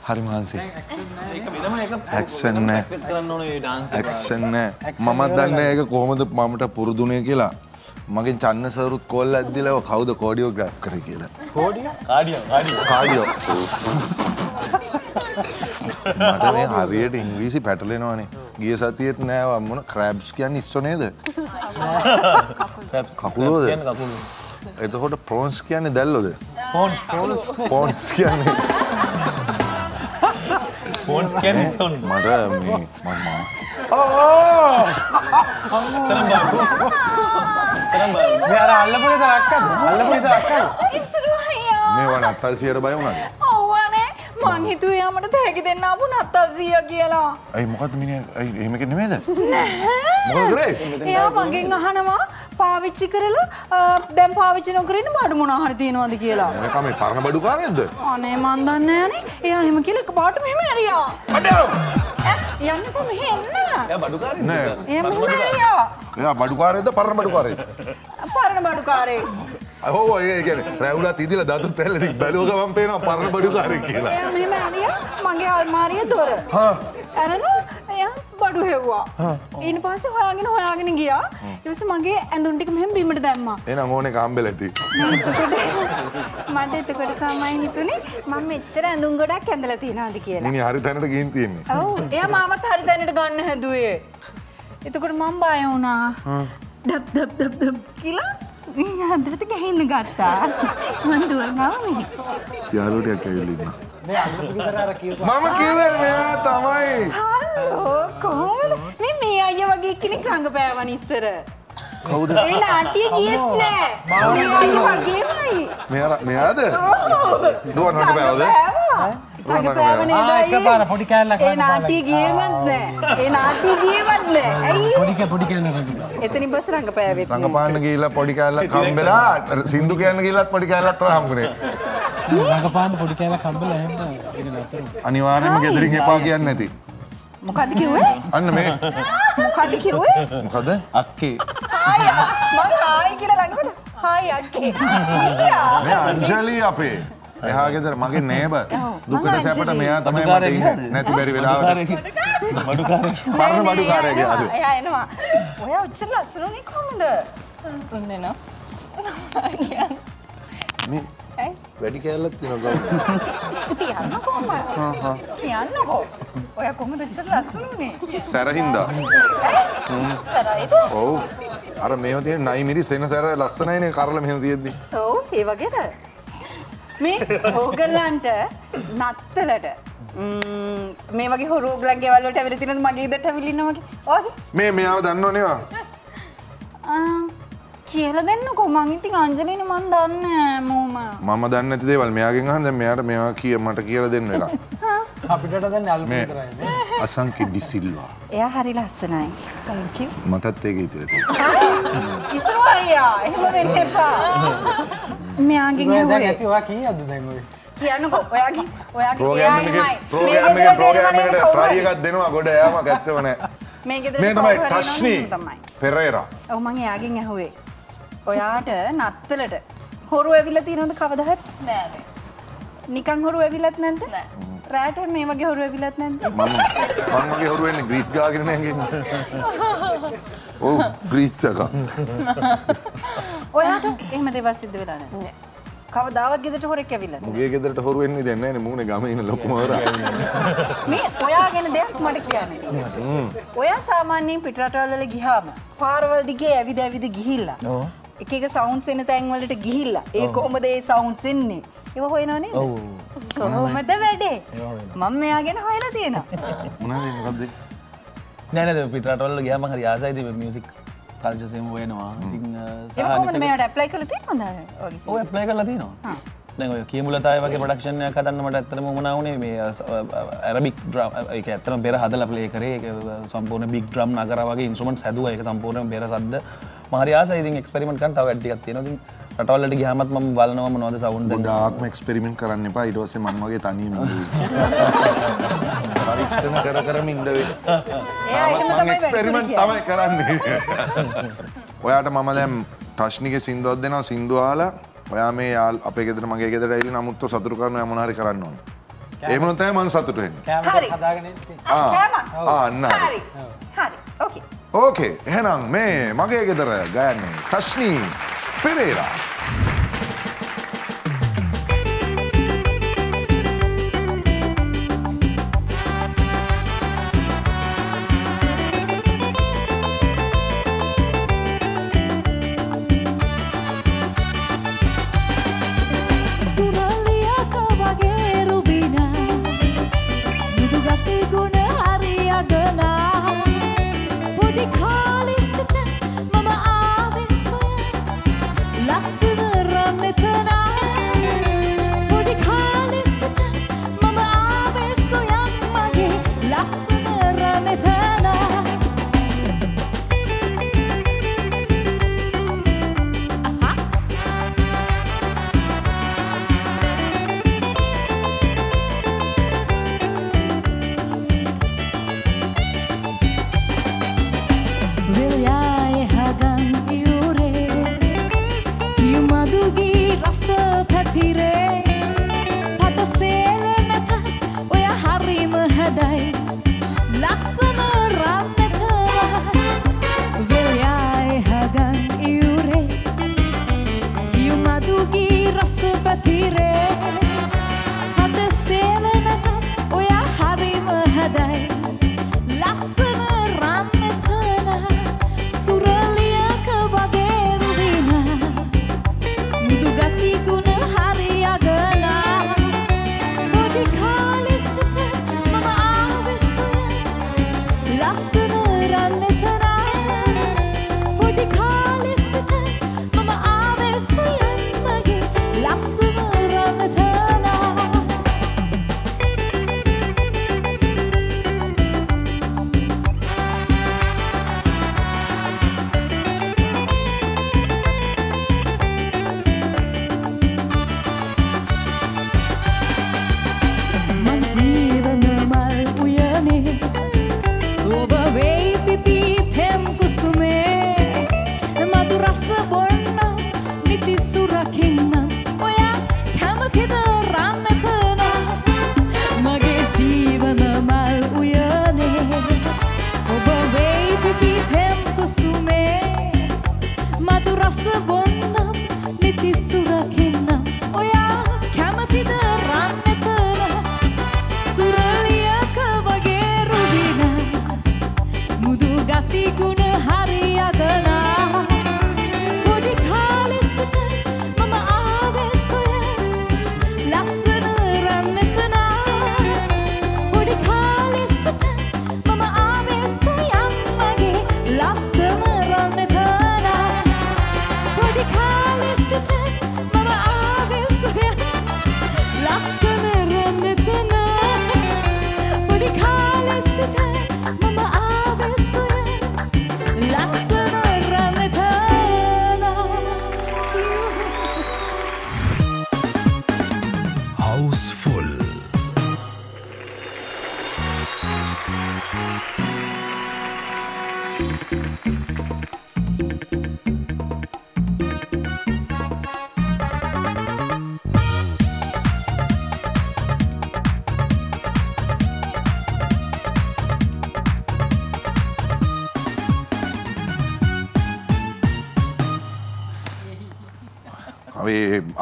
හරිම හංසි. ඒක වෙනම එක ඇක්ෂන් නෑ. ප්‍රැක්ටිස් කරන්න ඕනේ මේ ඩාන්ස් එක. ඇක්ෂන් නෑ. මම දන්නේ ඒක කොහොමද මමට පුරුදුනේ කියලා. මගෙන් චන්න සරුත් කෝල් එකක් දීලා කවුද කොඩියෝග්‍රැෆ් කරේ කියලා. කොඩියෝ? Cardio cardio cardio. මට මේ හරියට ඉංග්‍රීසි පැටලෙනවනේ. ගිය සතියේත් නෑ මොන ක්‍රැබ්ස් කියන්නේ ඉස්සෝ නේද? ක්‍රැබ්ස් කකුලෝද? කියන්නේ කකුලෝ. එතකොට ප්‍රොන්ස් කියන්නේ දැල්ලෝද? ප්‍රොන්ස් ප්‍රොන්ස් ප්‍රොන්ස් කියන්නේ Pons Kenison. Mada mi, mama. Oh! Terang baru. Terang baru. Ini ada Allah pun itu rakkan. Allah pun itu rakkan. Isruhaya. Ini warna atas sih ada bayang nggak? Oh, warna. Mana itu ya? Mana tuh kayak gitu. Nampun atas sih ya gila. Ayo muka tuh ini. Ayo ini makin ini ada. Muka keren. Ya, pagi ngahan ama. Pavici kerela. Dem pavici nongkrong ini baru mau nahar diin waktu gila. Ini kami parna baru kan ya deh. Aneh mandan ya nih. Ya, ini makin lebat memang ya. Aduh. Ya, ini kok memang. Ya baru kan ya. Ya memang ya. Ya baru kan itu parna baru kan. Parna baru kan. Oh iya iya. Rayula tidi lah datu telik belu kawan pena parna baru kan gila. Ya memang ya. Manggil almari itu. Hah. Ada lo ya. Baru heboh. Ini pasnya hoyangin hoyangin gya. Ini pasnya mangge enduntik memang bimbel deh ma. Ini aku nih kambil lagi. Itu kode, mati itu kode kamain itu nih. Mama icera endung goda kendal lagi na dikiela. Ini hari tanya itu gini ini. Oh, ya mama hari tanya itu gan nih duit. Itu kode mama bayau na. Dap dap dap dap kila. Ini hari itu kayak ini gata. Mandur mami. Tiada orang kayak ini. Mama killer ya, tamai. Halo, kau, ni Mia aja bagi kini kerangka payawan istirahat. Kau dah. Ini nanti giatnya. Mia aja bagi mai. Mia, Mia ada. Dua orang payawan ada. Kerangka payawan ini baik. Ini nanti giatnya. Ini nanti giatnya. Podi ke, podi ke nak lagi. Itu ni bas kerangka payawan. Kerangka payawan gila, podi ke lah, kambela, sindu ke gila, podi ke lah, teram kene. Kerangka payawan podi ke lah, kambela, hebat. Ini nanti. Aniwari mungkin dering apa kian nanti. මොකද කිව්වේ? අන්න මේ. මොකද කිව්වේ? මොකද? අක්කේ. හායි මම හායි කියලා ළඟට. හායි අක්කේ. මේ අංජලි අපේ. එහා ගෙදර මගේ නේබර්. දුකට සැපට මෙයා තමයි මට ඉන්නේ. නැති බැරි වෙලාවට. බඩුකාරයෙක්. පරණ බඩුකාරයෙක්. එයා එනවා. ඔයා ඔච්චර ලස්සනනේ කොහොමද? උන්නේ නෝ. මේ වැඩි කැලලක් තියෙනවා. තියන්න කොහොමද? හා හා. තියන්නකෝ. ඔයා කොහොමද ඉච්චර ලස්සනුනේ? සැරහින්දා. සැරයිද? ඔව්. අර මේව තියෙන නයි මිරි සෙන සැර ලස්සනයිනේ කරල මෙහෙම තියෙද්දි. ඔව් ඒ වගේද? මේ ඕගලන්ට නත්තලට මේ වගේ හොරු ඕගලන්ගේ වල වලට ඇවිල්ලා තියෙනද මගේ ඉදට ඇවිල්ලා ඉන්නවා වගේ. ඔයගේ. මේ මෙයාව දන්නවනේ ඔයා. කියලා දෙන්නකෝ මං ඉතින් අංජලිනේ මං දන්නේ මෝම මම දන්නේ නැති දේවල් මෙයාගෙන් අහන්න දැන් මෙයාට මේවා කිය මට කියලා දෙන්න එක අපිටට දැන් අල්පේ කරන්නේ අසංකේ ඩිසිල්වා එයා හරි ලස්සනයි thank you මටත් ඒක ඉතිරේ තියෙනවා ඉස්සරහ අයියා එහෙම වෙන්න එපා මෙයාගෙන් නෙවෙයි දැන් ඇති ඔයා කීයක්ද දැන් ඔය කියන්නකෝ ඔයාගේ ඔයාගේ ප්‍රෝග්‍රෑම් එකේ ප්‍රෝග්‍රෑම් එකේ ප්‍රෝග්‍රෑම් එකට try එකක් දෙනවා ගොඩ එයාමක් ඇත්තම නැහැ මේ තමයි ටෂ්නි පෙරේරා ඔව් මං එයාගෙන් ඇහුවේ ඔයාට නත්තලට හොරු ඇවිල්ලා තියෙනවද කවදාවත් නෑ නිකන් හොරු ඇවිල්ලත් නැද්ද රෑට මේ වගේ හොරු ඇවිල්ලත් නැද්ද මම මං වගේ හොරු වෙන්නේ ග්‍රීස් ගාගෙන නෑ ගෙන්නේ ඔව් ග්‍රීස් එක ඔයාට එහෙම දේවල් සිද්ධ වෙලා නෑ කවදාවත් ගෙදරට හොරෙක් ඇවිල්ලා නෑ මුගේ ගෙදරට හොරු වෙන්නේ දැන් නෑනේ මූනේ ගමේ ඉන්න ලොකුම හොරා මේ ඔයා ගැන දෙයක් මට කියන්න ඔයා සාමාන්‍යයෙන් පිටරටවල් වල ගියාම පාරවල් දිගේ ඇවිද ඇවිද ගිහිල්ලා ඔව් එක එක සවුන්ඩ්ස් එන තැන් වලට ගිහිල්ලා ඒ කොහොමද ඒ සවුන්ඩ්ස් එන්නේ? ඒව හොයනව නේද? ඔව්. කොහොමද වැඩේ? මම මෙයාගෙන හොයලා තියෙනවා. මොනවද මොකද්ද? නෑ නෑ පිටරට වල ගියාම හරි ආසයිද මේ මියුසික් කල්චර්ස් එහෙම හොයනවා. ඉතින් සාහනි ඒක කොහොමද මෙයාට ඇප්ලයි කරලා තියෙනවද? ඔයගේ ඔය ඇප්ලයි කරලා තියෙනවා. හා. දැන් ඔය කියමුලතාවය වගේ ප්‍රොඩක්ෂන් එකක් හදන්න මට ඇත්තටම වුණා උනේ මේ ඇරබික් ඩ්‍රම් ඒක ඇත්තටම බෙර හදලා ප්ලේ කරේ. ඒක සම්පූර්ණ බිග් ඩ්‍රම් නගරා වගේ ඉන්ස්ට්‍රුමන්ට්ස් හැදුවා. ඒක සම්පූර්ණයෙන්ම බෙර සද්ද මහරි ආසයි ඉතින් එක්ස්පෙරිමන්ට් කරන්න තව වැඩ ටිකක් තියෙනවා. ඉතින් රටවල් වලට ගියාමත් මම බලනවා මොනවද සවුන්ඩ් එක. ගොඩාක්ම එක්ස්පෙරිමන්ට් කරන්න එපා. ඊට පස්සේ මම වගේ තනියම ඉඳී. පරීක්ෂණ කර කරම ඉඳ වෙයි. මම එක්ස්පෙරිමන්ට් තමයි කරන්නේ. ඔයාට මම දැන් ටෂ්නිගේ සින්දුවක් දෙනවා. සින්දුව අහලා ඔයා මේ අපේ ගෙදර මගේ ගෙදරට ඇවිල්ලා නමුත් සතුටු කරනවා මොනාරි කරන්න ඕනේ. ඒ මොන තමයි මං සතුටු වෙන්නේ. හරි. හදාගෙන ඉන්නේ. ආ කෑමක්. ආ අන්න හරි. හරි. ඕකේ. ඕකේ. එහෙනම් මේ මගේ ගෙදර ගෑනේ තස්නී Perera.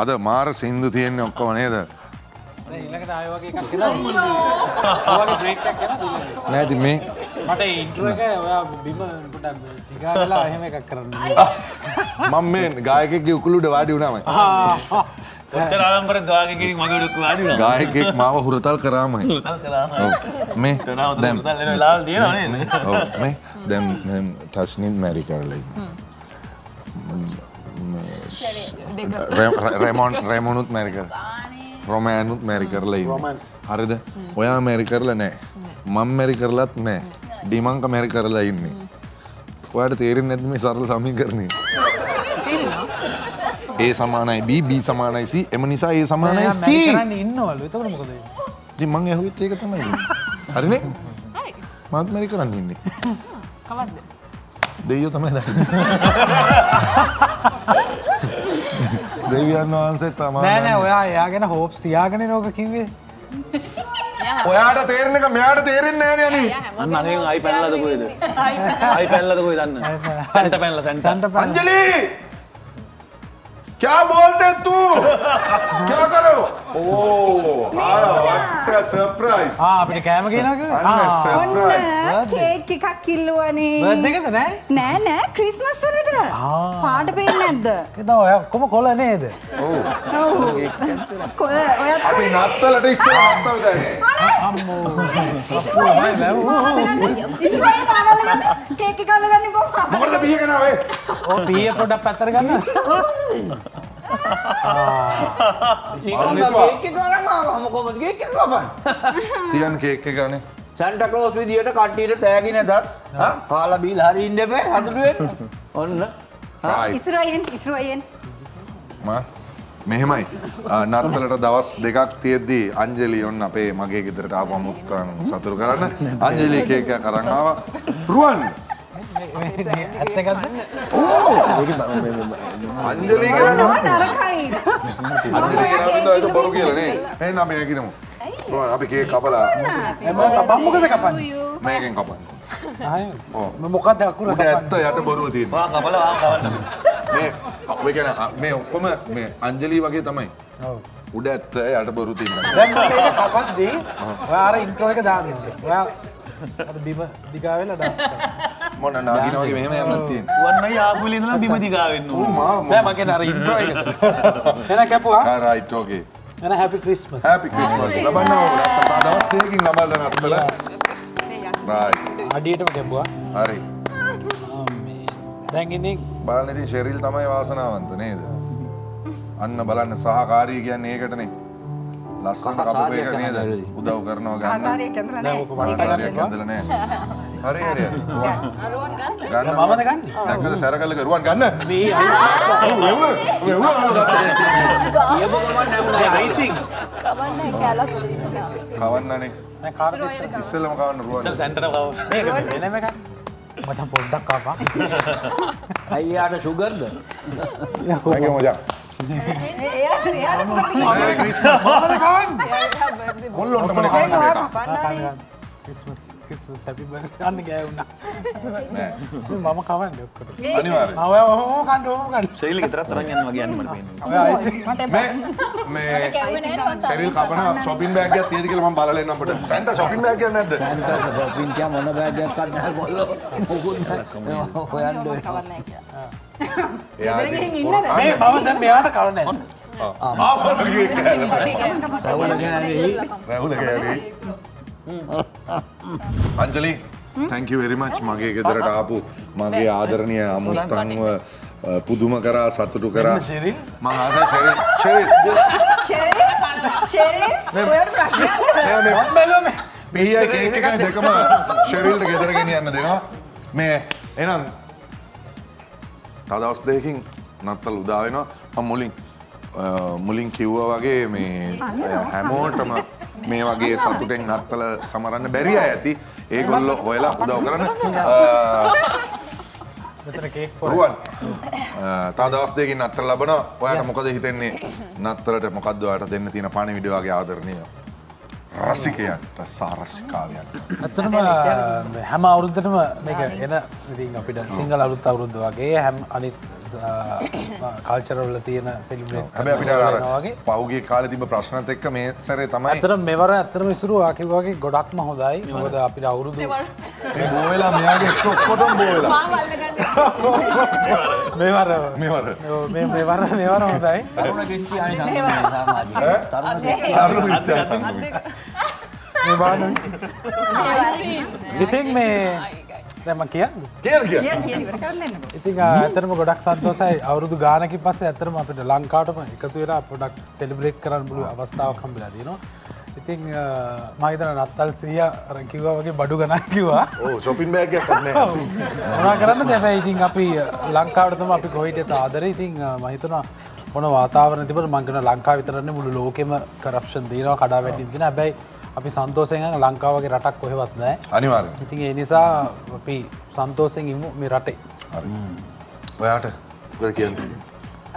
Ada Mars Hindu tiennya oke nih ada. Raymond Raymond Merker, Romanut Merker lain. Hari itu, orang Merker lah nih, Mam Merker lah nih, Dimang ke Merker lain nih. Orang itu erin itu misalnya sami kerni. A sama naik B, B sama naik C, Emanisa A sama naik C. Dimang ya itu tiga teman. Hari ini, Mam Merkeran ini. Kawan deh. Dewi itu teman dah. Dewi anu anset tamam. Nah, nah, orang yang agen hopes tiaga nih orang kini. ඔයාට තේරෙන එක මෙයාට තේරෙන්නේ නැහැ නේ අනේ. අන්න අනේ අයි පැනලාද කොහෙද? අයි පැනලාද කොහෙද අන්න? සැන්ට පැනලා සැන්ට. අංජලි! क्या बोलते तू? क्या करो? Oh what a surprise. हां අපිට කෑම කියනවා කියලා. අනේ සර්ප්‍රයිස්. කේක් එකක් කිල්ලුවානේ. බර්ත්ඩේ එකද නෑ? නෑ නෑ ක්‍රිස්මස් වලට. පාට පේන්නේ නැද්ද? ඒකද ඔය කොම කොළ නේද? ඔව්. ඔව්. කොළ ඔයත් අපි නත්තලට ඉස්සරහ නත්තල් දැන්නේ. අම්මෝ. අප්පෝ මම නෑ. ඉස්සරහ පාවල ගන්න. කේක් එක අල්ලගන්න බෝ. මොකටද බීය ගනව ඔය? ඔය බීය පොඩක් පැත්තට ගන්න. තියන් කේක් එක ගන්න. සැන්ටා ක්ලෝස් විදියට කට්ටියට තෑගි නැතත් කාලා බීලා හරි ඉන්න එපා හඳුරුවෙන්න. ඔන්න. ඉස්රායිල් ඉස්රායිල්. මා මෙහෙමයි. නර්තලට දවස් දෙකක් තියෙද්දී අංජලි ඔන්න අපේ මගේ ගෙදරට ආවම උත්තරන සතුරු කරන්න. අංජලි කේක් එක අරන් ආවා. රුවන් ඇත්ත ගන්න. ඕ! අංජලි කියන්නේ නරකයි. අංජලි කියන්නේ ඒක බොරු කියලා නේ. එහෙනම් අපි ඒක කියමු. අපි කේක් කපලා. මම මොකද කපන්නේ? මේකෙන් කපන්නේ. ආයෙ. මම මොකද අකුර කපන්නේ? ඇත්ත යට බොරුව තියෙනවා. වා කපලා වා කවන්න. මේ ඔය කියන්නේ මේ ඔක්කොම මේ අංජලි වගේ තමයි. ඔව්. උඩ ඇත්ත යට බොරුව තියෙනවා. දැන් මම මේක කපද්දී ඔයා අර ඉන්ට්‍රෝ එක දාගන්න. ඔයා අර බිම දිගා වෙලා ඩාන්ස් කරනවා. මොන නාගිනෝ වගේ මෙහෙම යන්නත් තියෙනවා. රුවන්මයි ආපුලේ ඉඳලා බිම දිගා වෙන්න ඕන. නෑ මගේ අර ඉන්ට්‍රෝ එක. එන කැපුවා. ආ රයිට් ඕකේ. එන හැපි ක්‍රිස්මස්. හැපි ක්‍රිස්මස්. ලබන්න ඕන. දවස් දෙකකින් ලබන්න අත්තල. රයිට්. අඩියටම ගැඹුවා. හරි. ආමේ. දැන් ඉන්නේ බලන්න ඉතින් ෂෙරිල් තමයි වාසනාවන්ත නේද? අන්න බලන්න සහකාරී කියන්නේ ඒකටනේ. ලස්සන කපුව එක නේද? උදව් කරනවා ගන්න. ආසාරියක් ඇඳලා නෑ. ආසාරියක් ඇඳලා නෑ. හරි හරි. රුවන් ගන්න. ගන්න මමද ගන්න. දැක්කද සරකල්ලක රුවන් ගන්න. මේ අයියෝ. මේ ඌ අහලා. ඊයෝ ගමන් නැමුනේ රයිසිං. කවන්නයි කැලක් දෙන්නා. කවන්නනේ. දැන් කාර් ඉස්සෙල්ලම කවන්න රුවන්. ඉස්සෙල් සෙන්ටර් කව. මේක වෙනම එකක්. මචං පොඩ්ඩක් කපා. අයියාට සුගර්ද? යකෝ මොජා. ඒ ක්‍රිස්මස් මමද ගන්න. කොල්ලොන්ට මම ගන්න. ක්‍රිස්මස් ක්‍රිස්මස් හැපි බර්ත්ඩේ අන්න ගෑවුනා මම කවන්නේ ඔක්කොට අනිවාර්යයෙන් ආ ඔය ඔහොම කන්න ඔහොම කන්න ශෛල ගෙදරත් තරන් යනවා කියන්නේ මට පේනවා මේ ශෛල කපන shopping bag එකක් තියෙද කියලා මම බලලා එන්නම් අපිට සැන්ටා shopping bag එකක් නැද්ද සැන්ටා shopping කිය මොන bag එකක් ගන්නද බොල්ලෝ හොයන්න මේ මම දැන් මෙයාට කවන්නේ ආ ආවගේ කෑනේ රැවුල කෑනේ අංජලි thank you very much මගේ ගෙදරට ආපු මගේ ආදරණීය අමුත්තන්ව පුදුම කරා සතුටු කරා මම ආසා ෂෙරිල් ෂෙරිල් ෂෙරිල් ඔයාට ප්‍රශ්නයක් නෑ බැලුවම මෙහිය කේක් එකයි දෙකම ෂෙරිල්ට ගෙදර ගෙනියන්න දෙනවා මේ එහෙනම් තව දවස් දෙකකින් නත්තල් උදා වෙනවා මම මුලින් මුලින් කිව්වා වගේ මේ හැමෝටම මේ වගේ සතුටෙන් නත්තල සමරන්න බැරි අය ඇති ඒගොල්ලෝ හොයලා උදව් කරන්න මෙතන කේක් පොර රුවන් තව දවස් දෙකකින් නත්තල ලබනවා ඔයාලා මොකද හිතන්නේ නත්තලට මොකද්ද ඔයාලට දෙන්න තියෙන පණිවිඩ වගේ ආදරණීය රසිකයන්ට සාරසිකාවයන්ට අතරම හැම අවුරුද්දටම මේක එන ඉතින් අපිට සිංගල් අලුත් අවුරුද්ද වගේ හැම අනිත් කල්චර් වල තියෙන සෙලිබ්‍රේට් හැබැයි අපිට අර පහුගිය කාලේ තිබ්බ ප්‍රශ්නත් එක්ක මේ සැරේ තමයි අතර මෙවර අතරම ඉසුරු ආකිවාගේ ගොඩක්ම හොඳයි මොකද අපිට අවුරුදු මේ බෝ වෙලා මෙයාගේ ඔක්කොටම බෝ වෙලා මම වල්ලගන්න මෙවර මෙවර මේ මෙවර මෙවර හොඳයි තරුණ කිච්චි ආයි සමාජික තරුණ කිච්චි මේ බලන්න ඉතින් මේ දැන් මම කියන්නේ කියලා කියන්නේ කියන ඉවර කරන්න එන්න. ඉතින් ඇත්තටම ගොඩක් සන්තෝෂයි අවුරුදු ගානකින් පස්සේ ඇත්තටම අපිට ලංකාවටම එකතු වෙලා පොඩක් සෙලිබ්‍රේට් කරන්න පුළුවන් අවස්ථාවක් හම්බෙලා තියෙනවා. ඉතින් මම හිතන නත්තල් සීයා අර කිව්වා වගේ බඩු ගණන් කිව්වා. ඔව් shopping bag එකක් ගන්න නෑ. මොනවා කරන්නද හැබැයි ඉතින් අපි ලංකාවට තමයි අපි කොවිඩ්ට ආදරේ. ඉතින් මම හිතනවා මොන වාතාවරණ තිබුණත් මම කියන ලංකාව විතරනේ මුළු ලෝකෙම corruption දිනවා කඩාවැටීම් දිනවා. හැබැයි අපි සන්තෝෂයෙන් යන ලංකාව වගේ රටක් කොහෙවත් නැහැ. අනිවාර්යයෙන්. ඉතින් ඒ නිසා අපි සන්තෝෂයෙන් ඉමු මේ රටේ. හරි. ඔයාට මොකද කියන්නේ?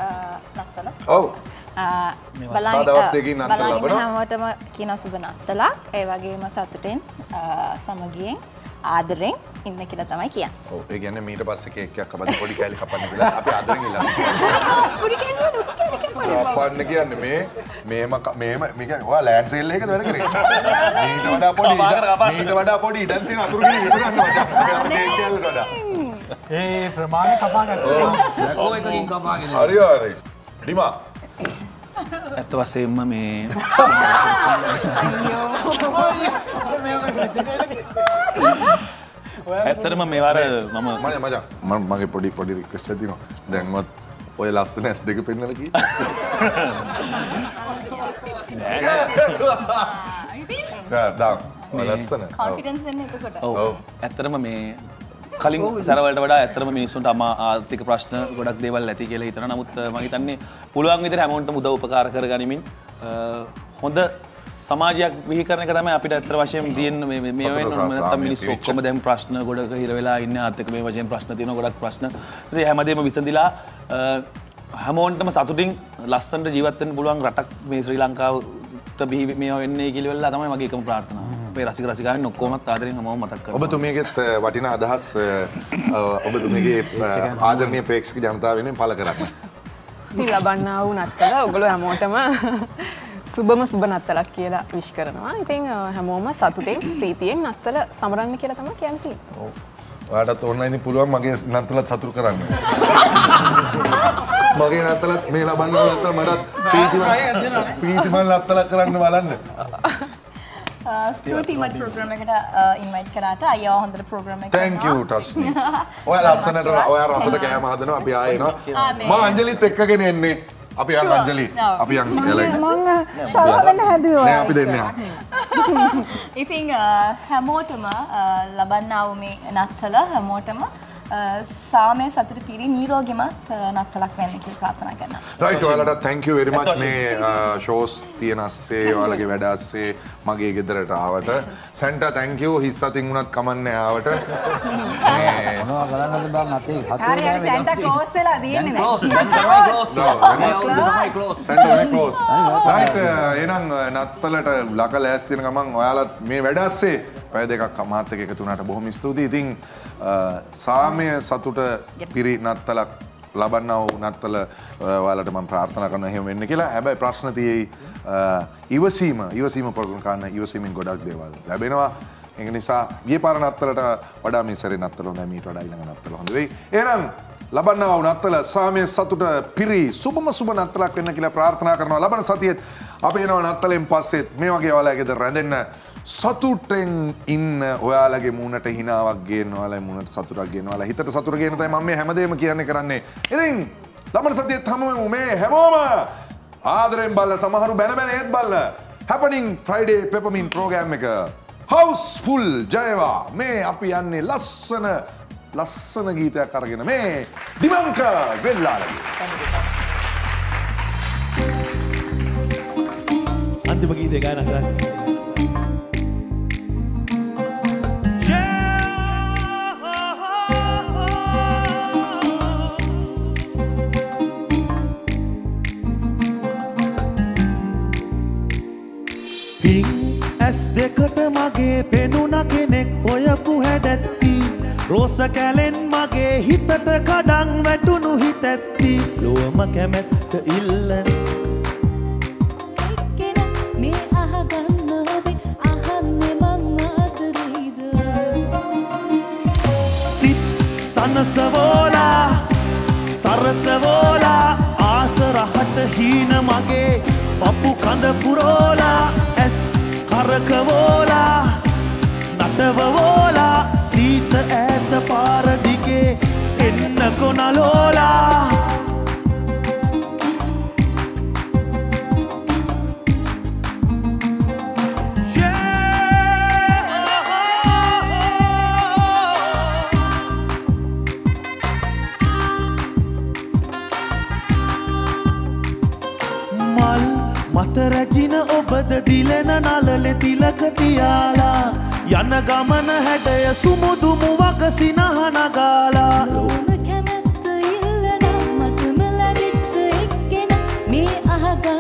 අ නත්තල. ඔව්. බලන්න හැමෝටම කියන සුබ නත්තලක්. ඒ වගේම සතුටින් සමගියෙන් ආදරෙන් ඉන්න කියලා තමයි කියන්නේ. ඔව් ඒ කියන්නේ මීට පස්සේ කේක් එකක් අපිට පොඩි කැලි කපන්න කියලා අපි ආදරෙන් ඉල්ලනවා. පොඩි කැලි කපන්න කියන්නේ මේ මේම මේම මේ කියන්නේ ඔයා ලෑන්ඩ් සෙල් එකකද වැඩ කරේ? මීට වඩා පොඩි මීට වඩා පොඩි ඉඩක් තියෙන අතුරු ගිනි හිටු ගන්නවා. කේක් කැලි වඩා. ඒ ප්‍රමාණය කපා ගන්න. ඔව් එකකින් කපා ගන්න. හරි හරි. ඩිමා ඇත්ත වශයෙන්ම මේ ඇත්තටම මේ වාර මම මම මගේ පොඩි පොඩි රික්වෙස්ට් එකක් තියෙනවා. දැන්වත් ඔය ලස්සන S දෙක පෙන්නලා කි. නෑ දාම්. ඔය ලස්සන. කොන්ෆිඩන්ස් එන්නේ එතකොට. ඔව්. ඇත්තටම මේ කලින් සරවලට වඩා ඇත්තටම මිනිස්සුන්ට අමා ආර්ථික ප්‍රශ්න ගොඩක් දේවල් ඇති කියලා හිතනවා. නමුත් මම හිතන්නේ පුළුවන් විදිහට හැමෝටම උදව් උපකාර කරගනිමින් හොඳ සමාජයක් විහිකරන එක තමයි අපිට අත්‍තර වශයෙන් තියෙන මේ මේ වෙනම මිනිස්සු ඔක්කොම දැන් ප්‍රශ්න ගොඩක හිර වෙලා ඉන්නේ. ආර්ථික මේ වශයෙන් ප්‍රශ්න තියෙනවා, ගොඩක් ප්‍රශ්න. ඉතින් හැමදේම විසඳිලා හැමෝටම සතුටින් ලස්සනට ජීවත් වෙන්න පුළුවන් රටක් මේ ශ්‍රී ලංකාවට බිහි මේවා වෙන්නේ කියලා වෙලා තමයි මගේ එකම ප්‍රාර්ථනාව. රසික රසිකාවෙන් ඔක්කොමත් ආදරෙන් හැමෝම මතක් කරනවා. ඔබතුමියගෙත් වටිනා අදහස් ඔබතුමියගේ ආදරණීය ප්‍රේක්ෂක ජනතාව වෙනුවෙන් පළ කරන්න. ඉතින් ලබන්නා වූ නත්තල ඔයගොල්ලෝ හැමෝටම සුබම සුබ නත්තලක් කියලා විශ් කරනවා. ඉතින් හැමෝම සතුටින් ප්‍රීතියෙන් නත්තල සමරන්න කියලා තමයි කියන්නේ. ඔව්. ඔයාලට ඕනනම් පුළුවන් මගේ නත්තලත් සතුට කරන්න. මගේ නත්තලත් මේ ලබන්නා නත්තල මටත් ප්‍රීතිමත් ප්‍රීතිමත් නත්තලක් කරන්න බලන්න. ස්තුතිමත් ප්‍රෝග්‍රෑම් එකට ඉන්වයිට් කරාට අයියා හොඳට ප්‍රෝග්‍රෑම් එකක් කරනවා. Thank you ටස්නි. ඔයාලා අසනට ඔයාලා අසනට කෑම හදනවා අපි ආයෙ එනවා. මම අංජලිත් එක්කගෙන එන්නේ. අපි යන්න අංජලි. අපි යන්න එළයි. මම තව වෙන හැදුවේ ඔයාලා. නෑ අපි දෙන්නවා. ඉතින් හැමෝටම ලබන්නා වූ මේ නත්තල හැමෝටම සාමයේ සතුට පිරි නිරෝගීමත් නත්තලක් වෙන්න කියලා ප්‍රාර්ථනා කරනවා. රයිට් ඔයාලට thank you very much මේ ෂෝස් තියෙන ASCII ඔයාලගේ වැඩ ASCII මගේ ගෙදරට ආවට. සැන්ටා thank you හිස් අතින් උනත් කමන්නේ ආවට. මේ මොනවා කරන්නද බං අතේ හතේ. හරි හරි සැන්ටා ක්ලෝස් වෙලා දින්නේ නැහැ. Santa close. රයිට් එහෙනම් නත්තලට ලක ලෑස්ති වෙන ගමන් ඔයාලත් මේ වැඩ ASCII පැය දෙකක් මාත් එක්ක එකතු වුණාට බොහොම ස්තුතියි. ඉතින් සාමය සතුට පිරි නත්තලක් ලබන්නා වූ නත්තල ඔයාලට මම ප්‍රාර්ථනා කරනවා එහෙම වෙන්න කියලා. හැබැයි ප්‍රශ්න තියෙයි ඉවසීම ඉවසීම ප්‍රගුණ කරන ඉවසීමෙන් ගොඩක් දේවල් ලැබෙනවා. ඒක නිසා ගිය පාර නත්තලට වඩා මේ සැරේ නත්තල හොඳයි, මීට වඩා ඊළඟ නත්තල හොඳ වෙයි. එහෙනම් ලබන්නා වූ නත්තල සාමය සතුට පිරි සුබම සුබ නත්තලක් වෙන්න කියලා ප්‍රාර්ථනා කරනවා. ලබන සතියේත් අපි එනවා නත්තලෙන් පස්සෙත් මේ වගේ ඔයාලා ගෙදර රැඳෙන්න. සතුටෙන් ඉන්න ඔයාලගේ මූණට හිනාවක් ගේන්න, ඔයාලගේ මූණට සතුටක් ගේන්න, ඔයාලා හිතට සතුට ගේන්න තමයි මම මේ හැමදේම කියන්නේ කරන්නේ. ඉතින් ලබන සතියේ තමයි මේ හැමෝම ආදරෙන් බලලා සමහරු බැන බැන ඒත් බලලා Happening Friday Peppermint program එක House Full ජයවා. මේ අපි යන්නේ ලස්සන ලස්සන ගීතයක් අරගෙන මේ දිවංකා වෙල්ලාලගේ අන්තිම ගීතය ගායනා කරන්නේ දෙකට මගේ පෙනුන කෙනෙක් ඔය කුහැඩැත්ති රෝස කැලෙන් මගේ හිතට කඩන් වැටුණු හිත ඇත්ති ලොවම කැමැත්ත ඉල්ලන කෙන මේ අහගන්න ඕනේ අහන්නේ මං ආදරේද සිත් සනසවෝලා සරසවෝලා ආස රහත හීන මගේ පපු කඳ පුරෝලා ඇස් කරකවෝලා නටවවෝලා සීත ඈත පාර දිගේ එන්න කොනලෝලා රැජින ඔබද දිලෙන නලලෙ තිලක තියාලා යන ගමන හැඩය සුමුදු මුවක සිනහ නගාලා ලොවම කැමැත්ත ඉල්ලන මටම ලැබිච්ච එක්කෙන මේ අහගන්න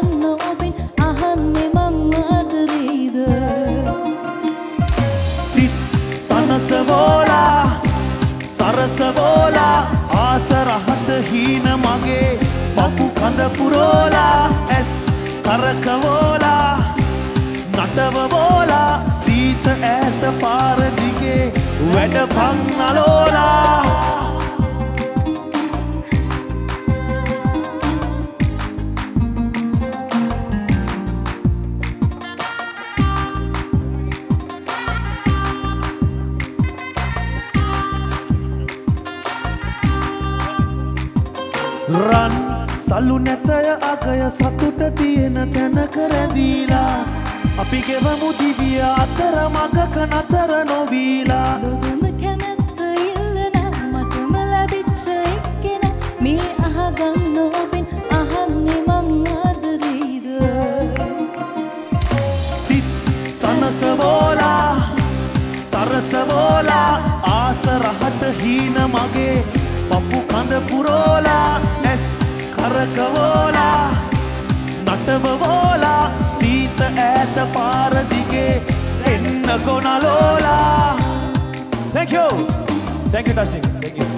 bola, saras bola, asarahat hina mage, papu kanda purola, es karak bola, natav bola, seeta eth paar dige, weda bhangalola. Run salu netaya akaya satuta tiyena tanaka randila api gewamu diviya athara maga kanathara novila logama kematta illana matuma labichcha ekkena me ahaganno ben ahanne man adarida sit sanasavola sarasavola asarahata hina mage papu kanda purola, es karakavola, natavavola, sita eta paradige, enna konalola. Thank you, thank you Tashin, thank you.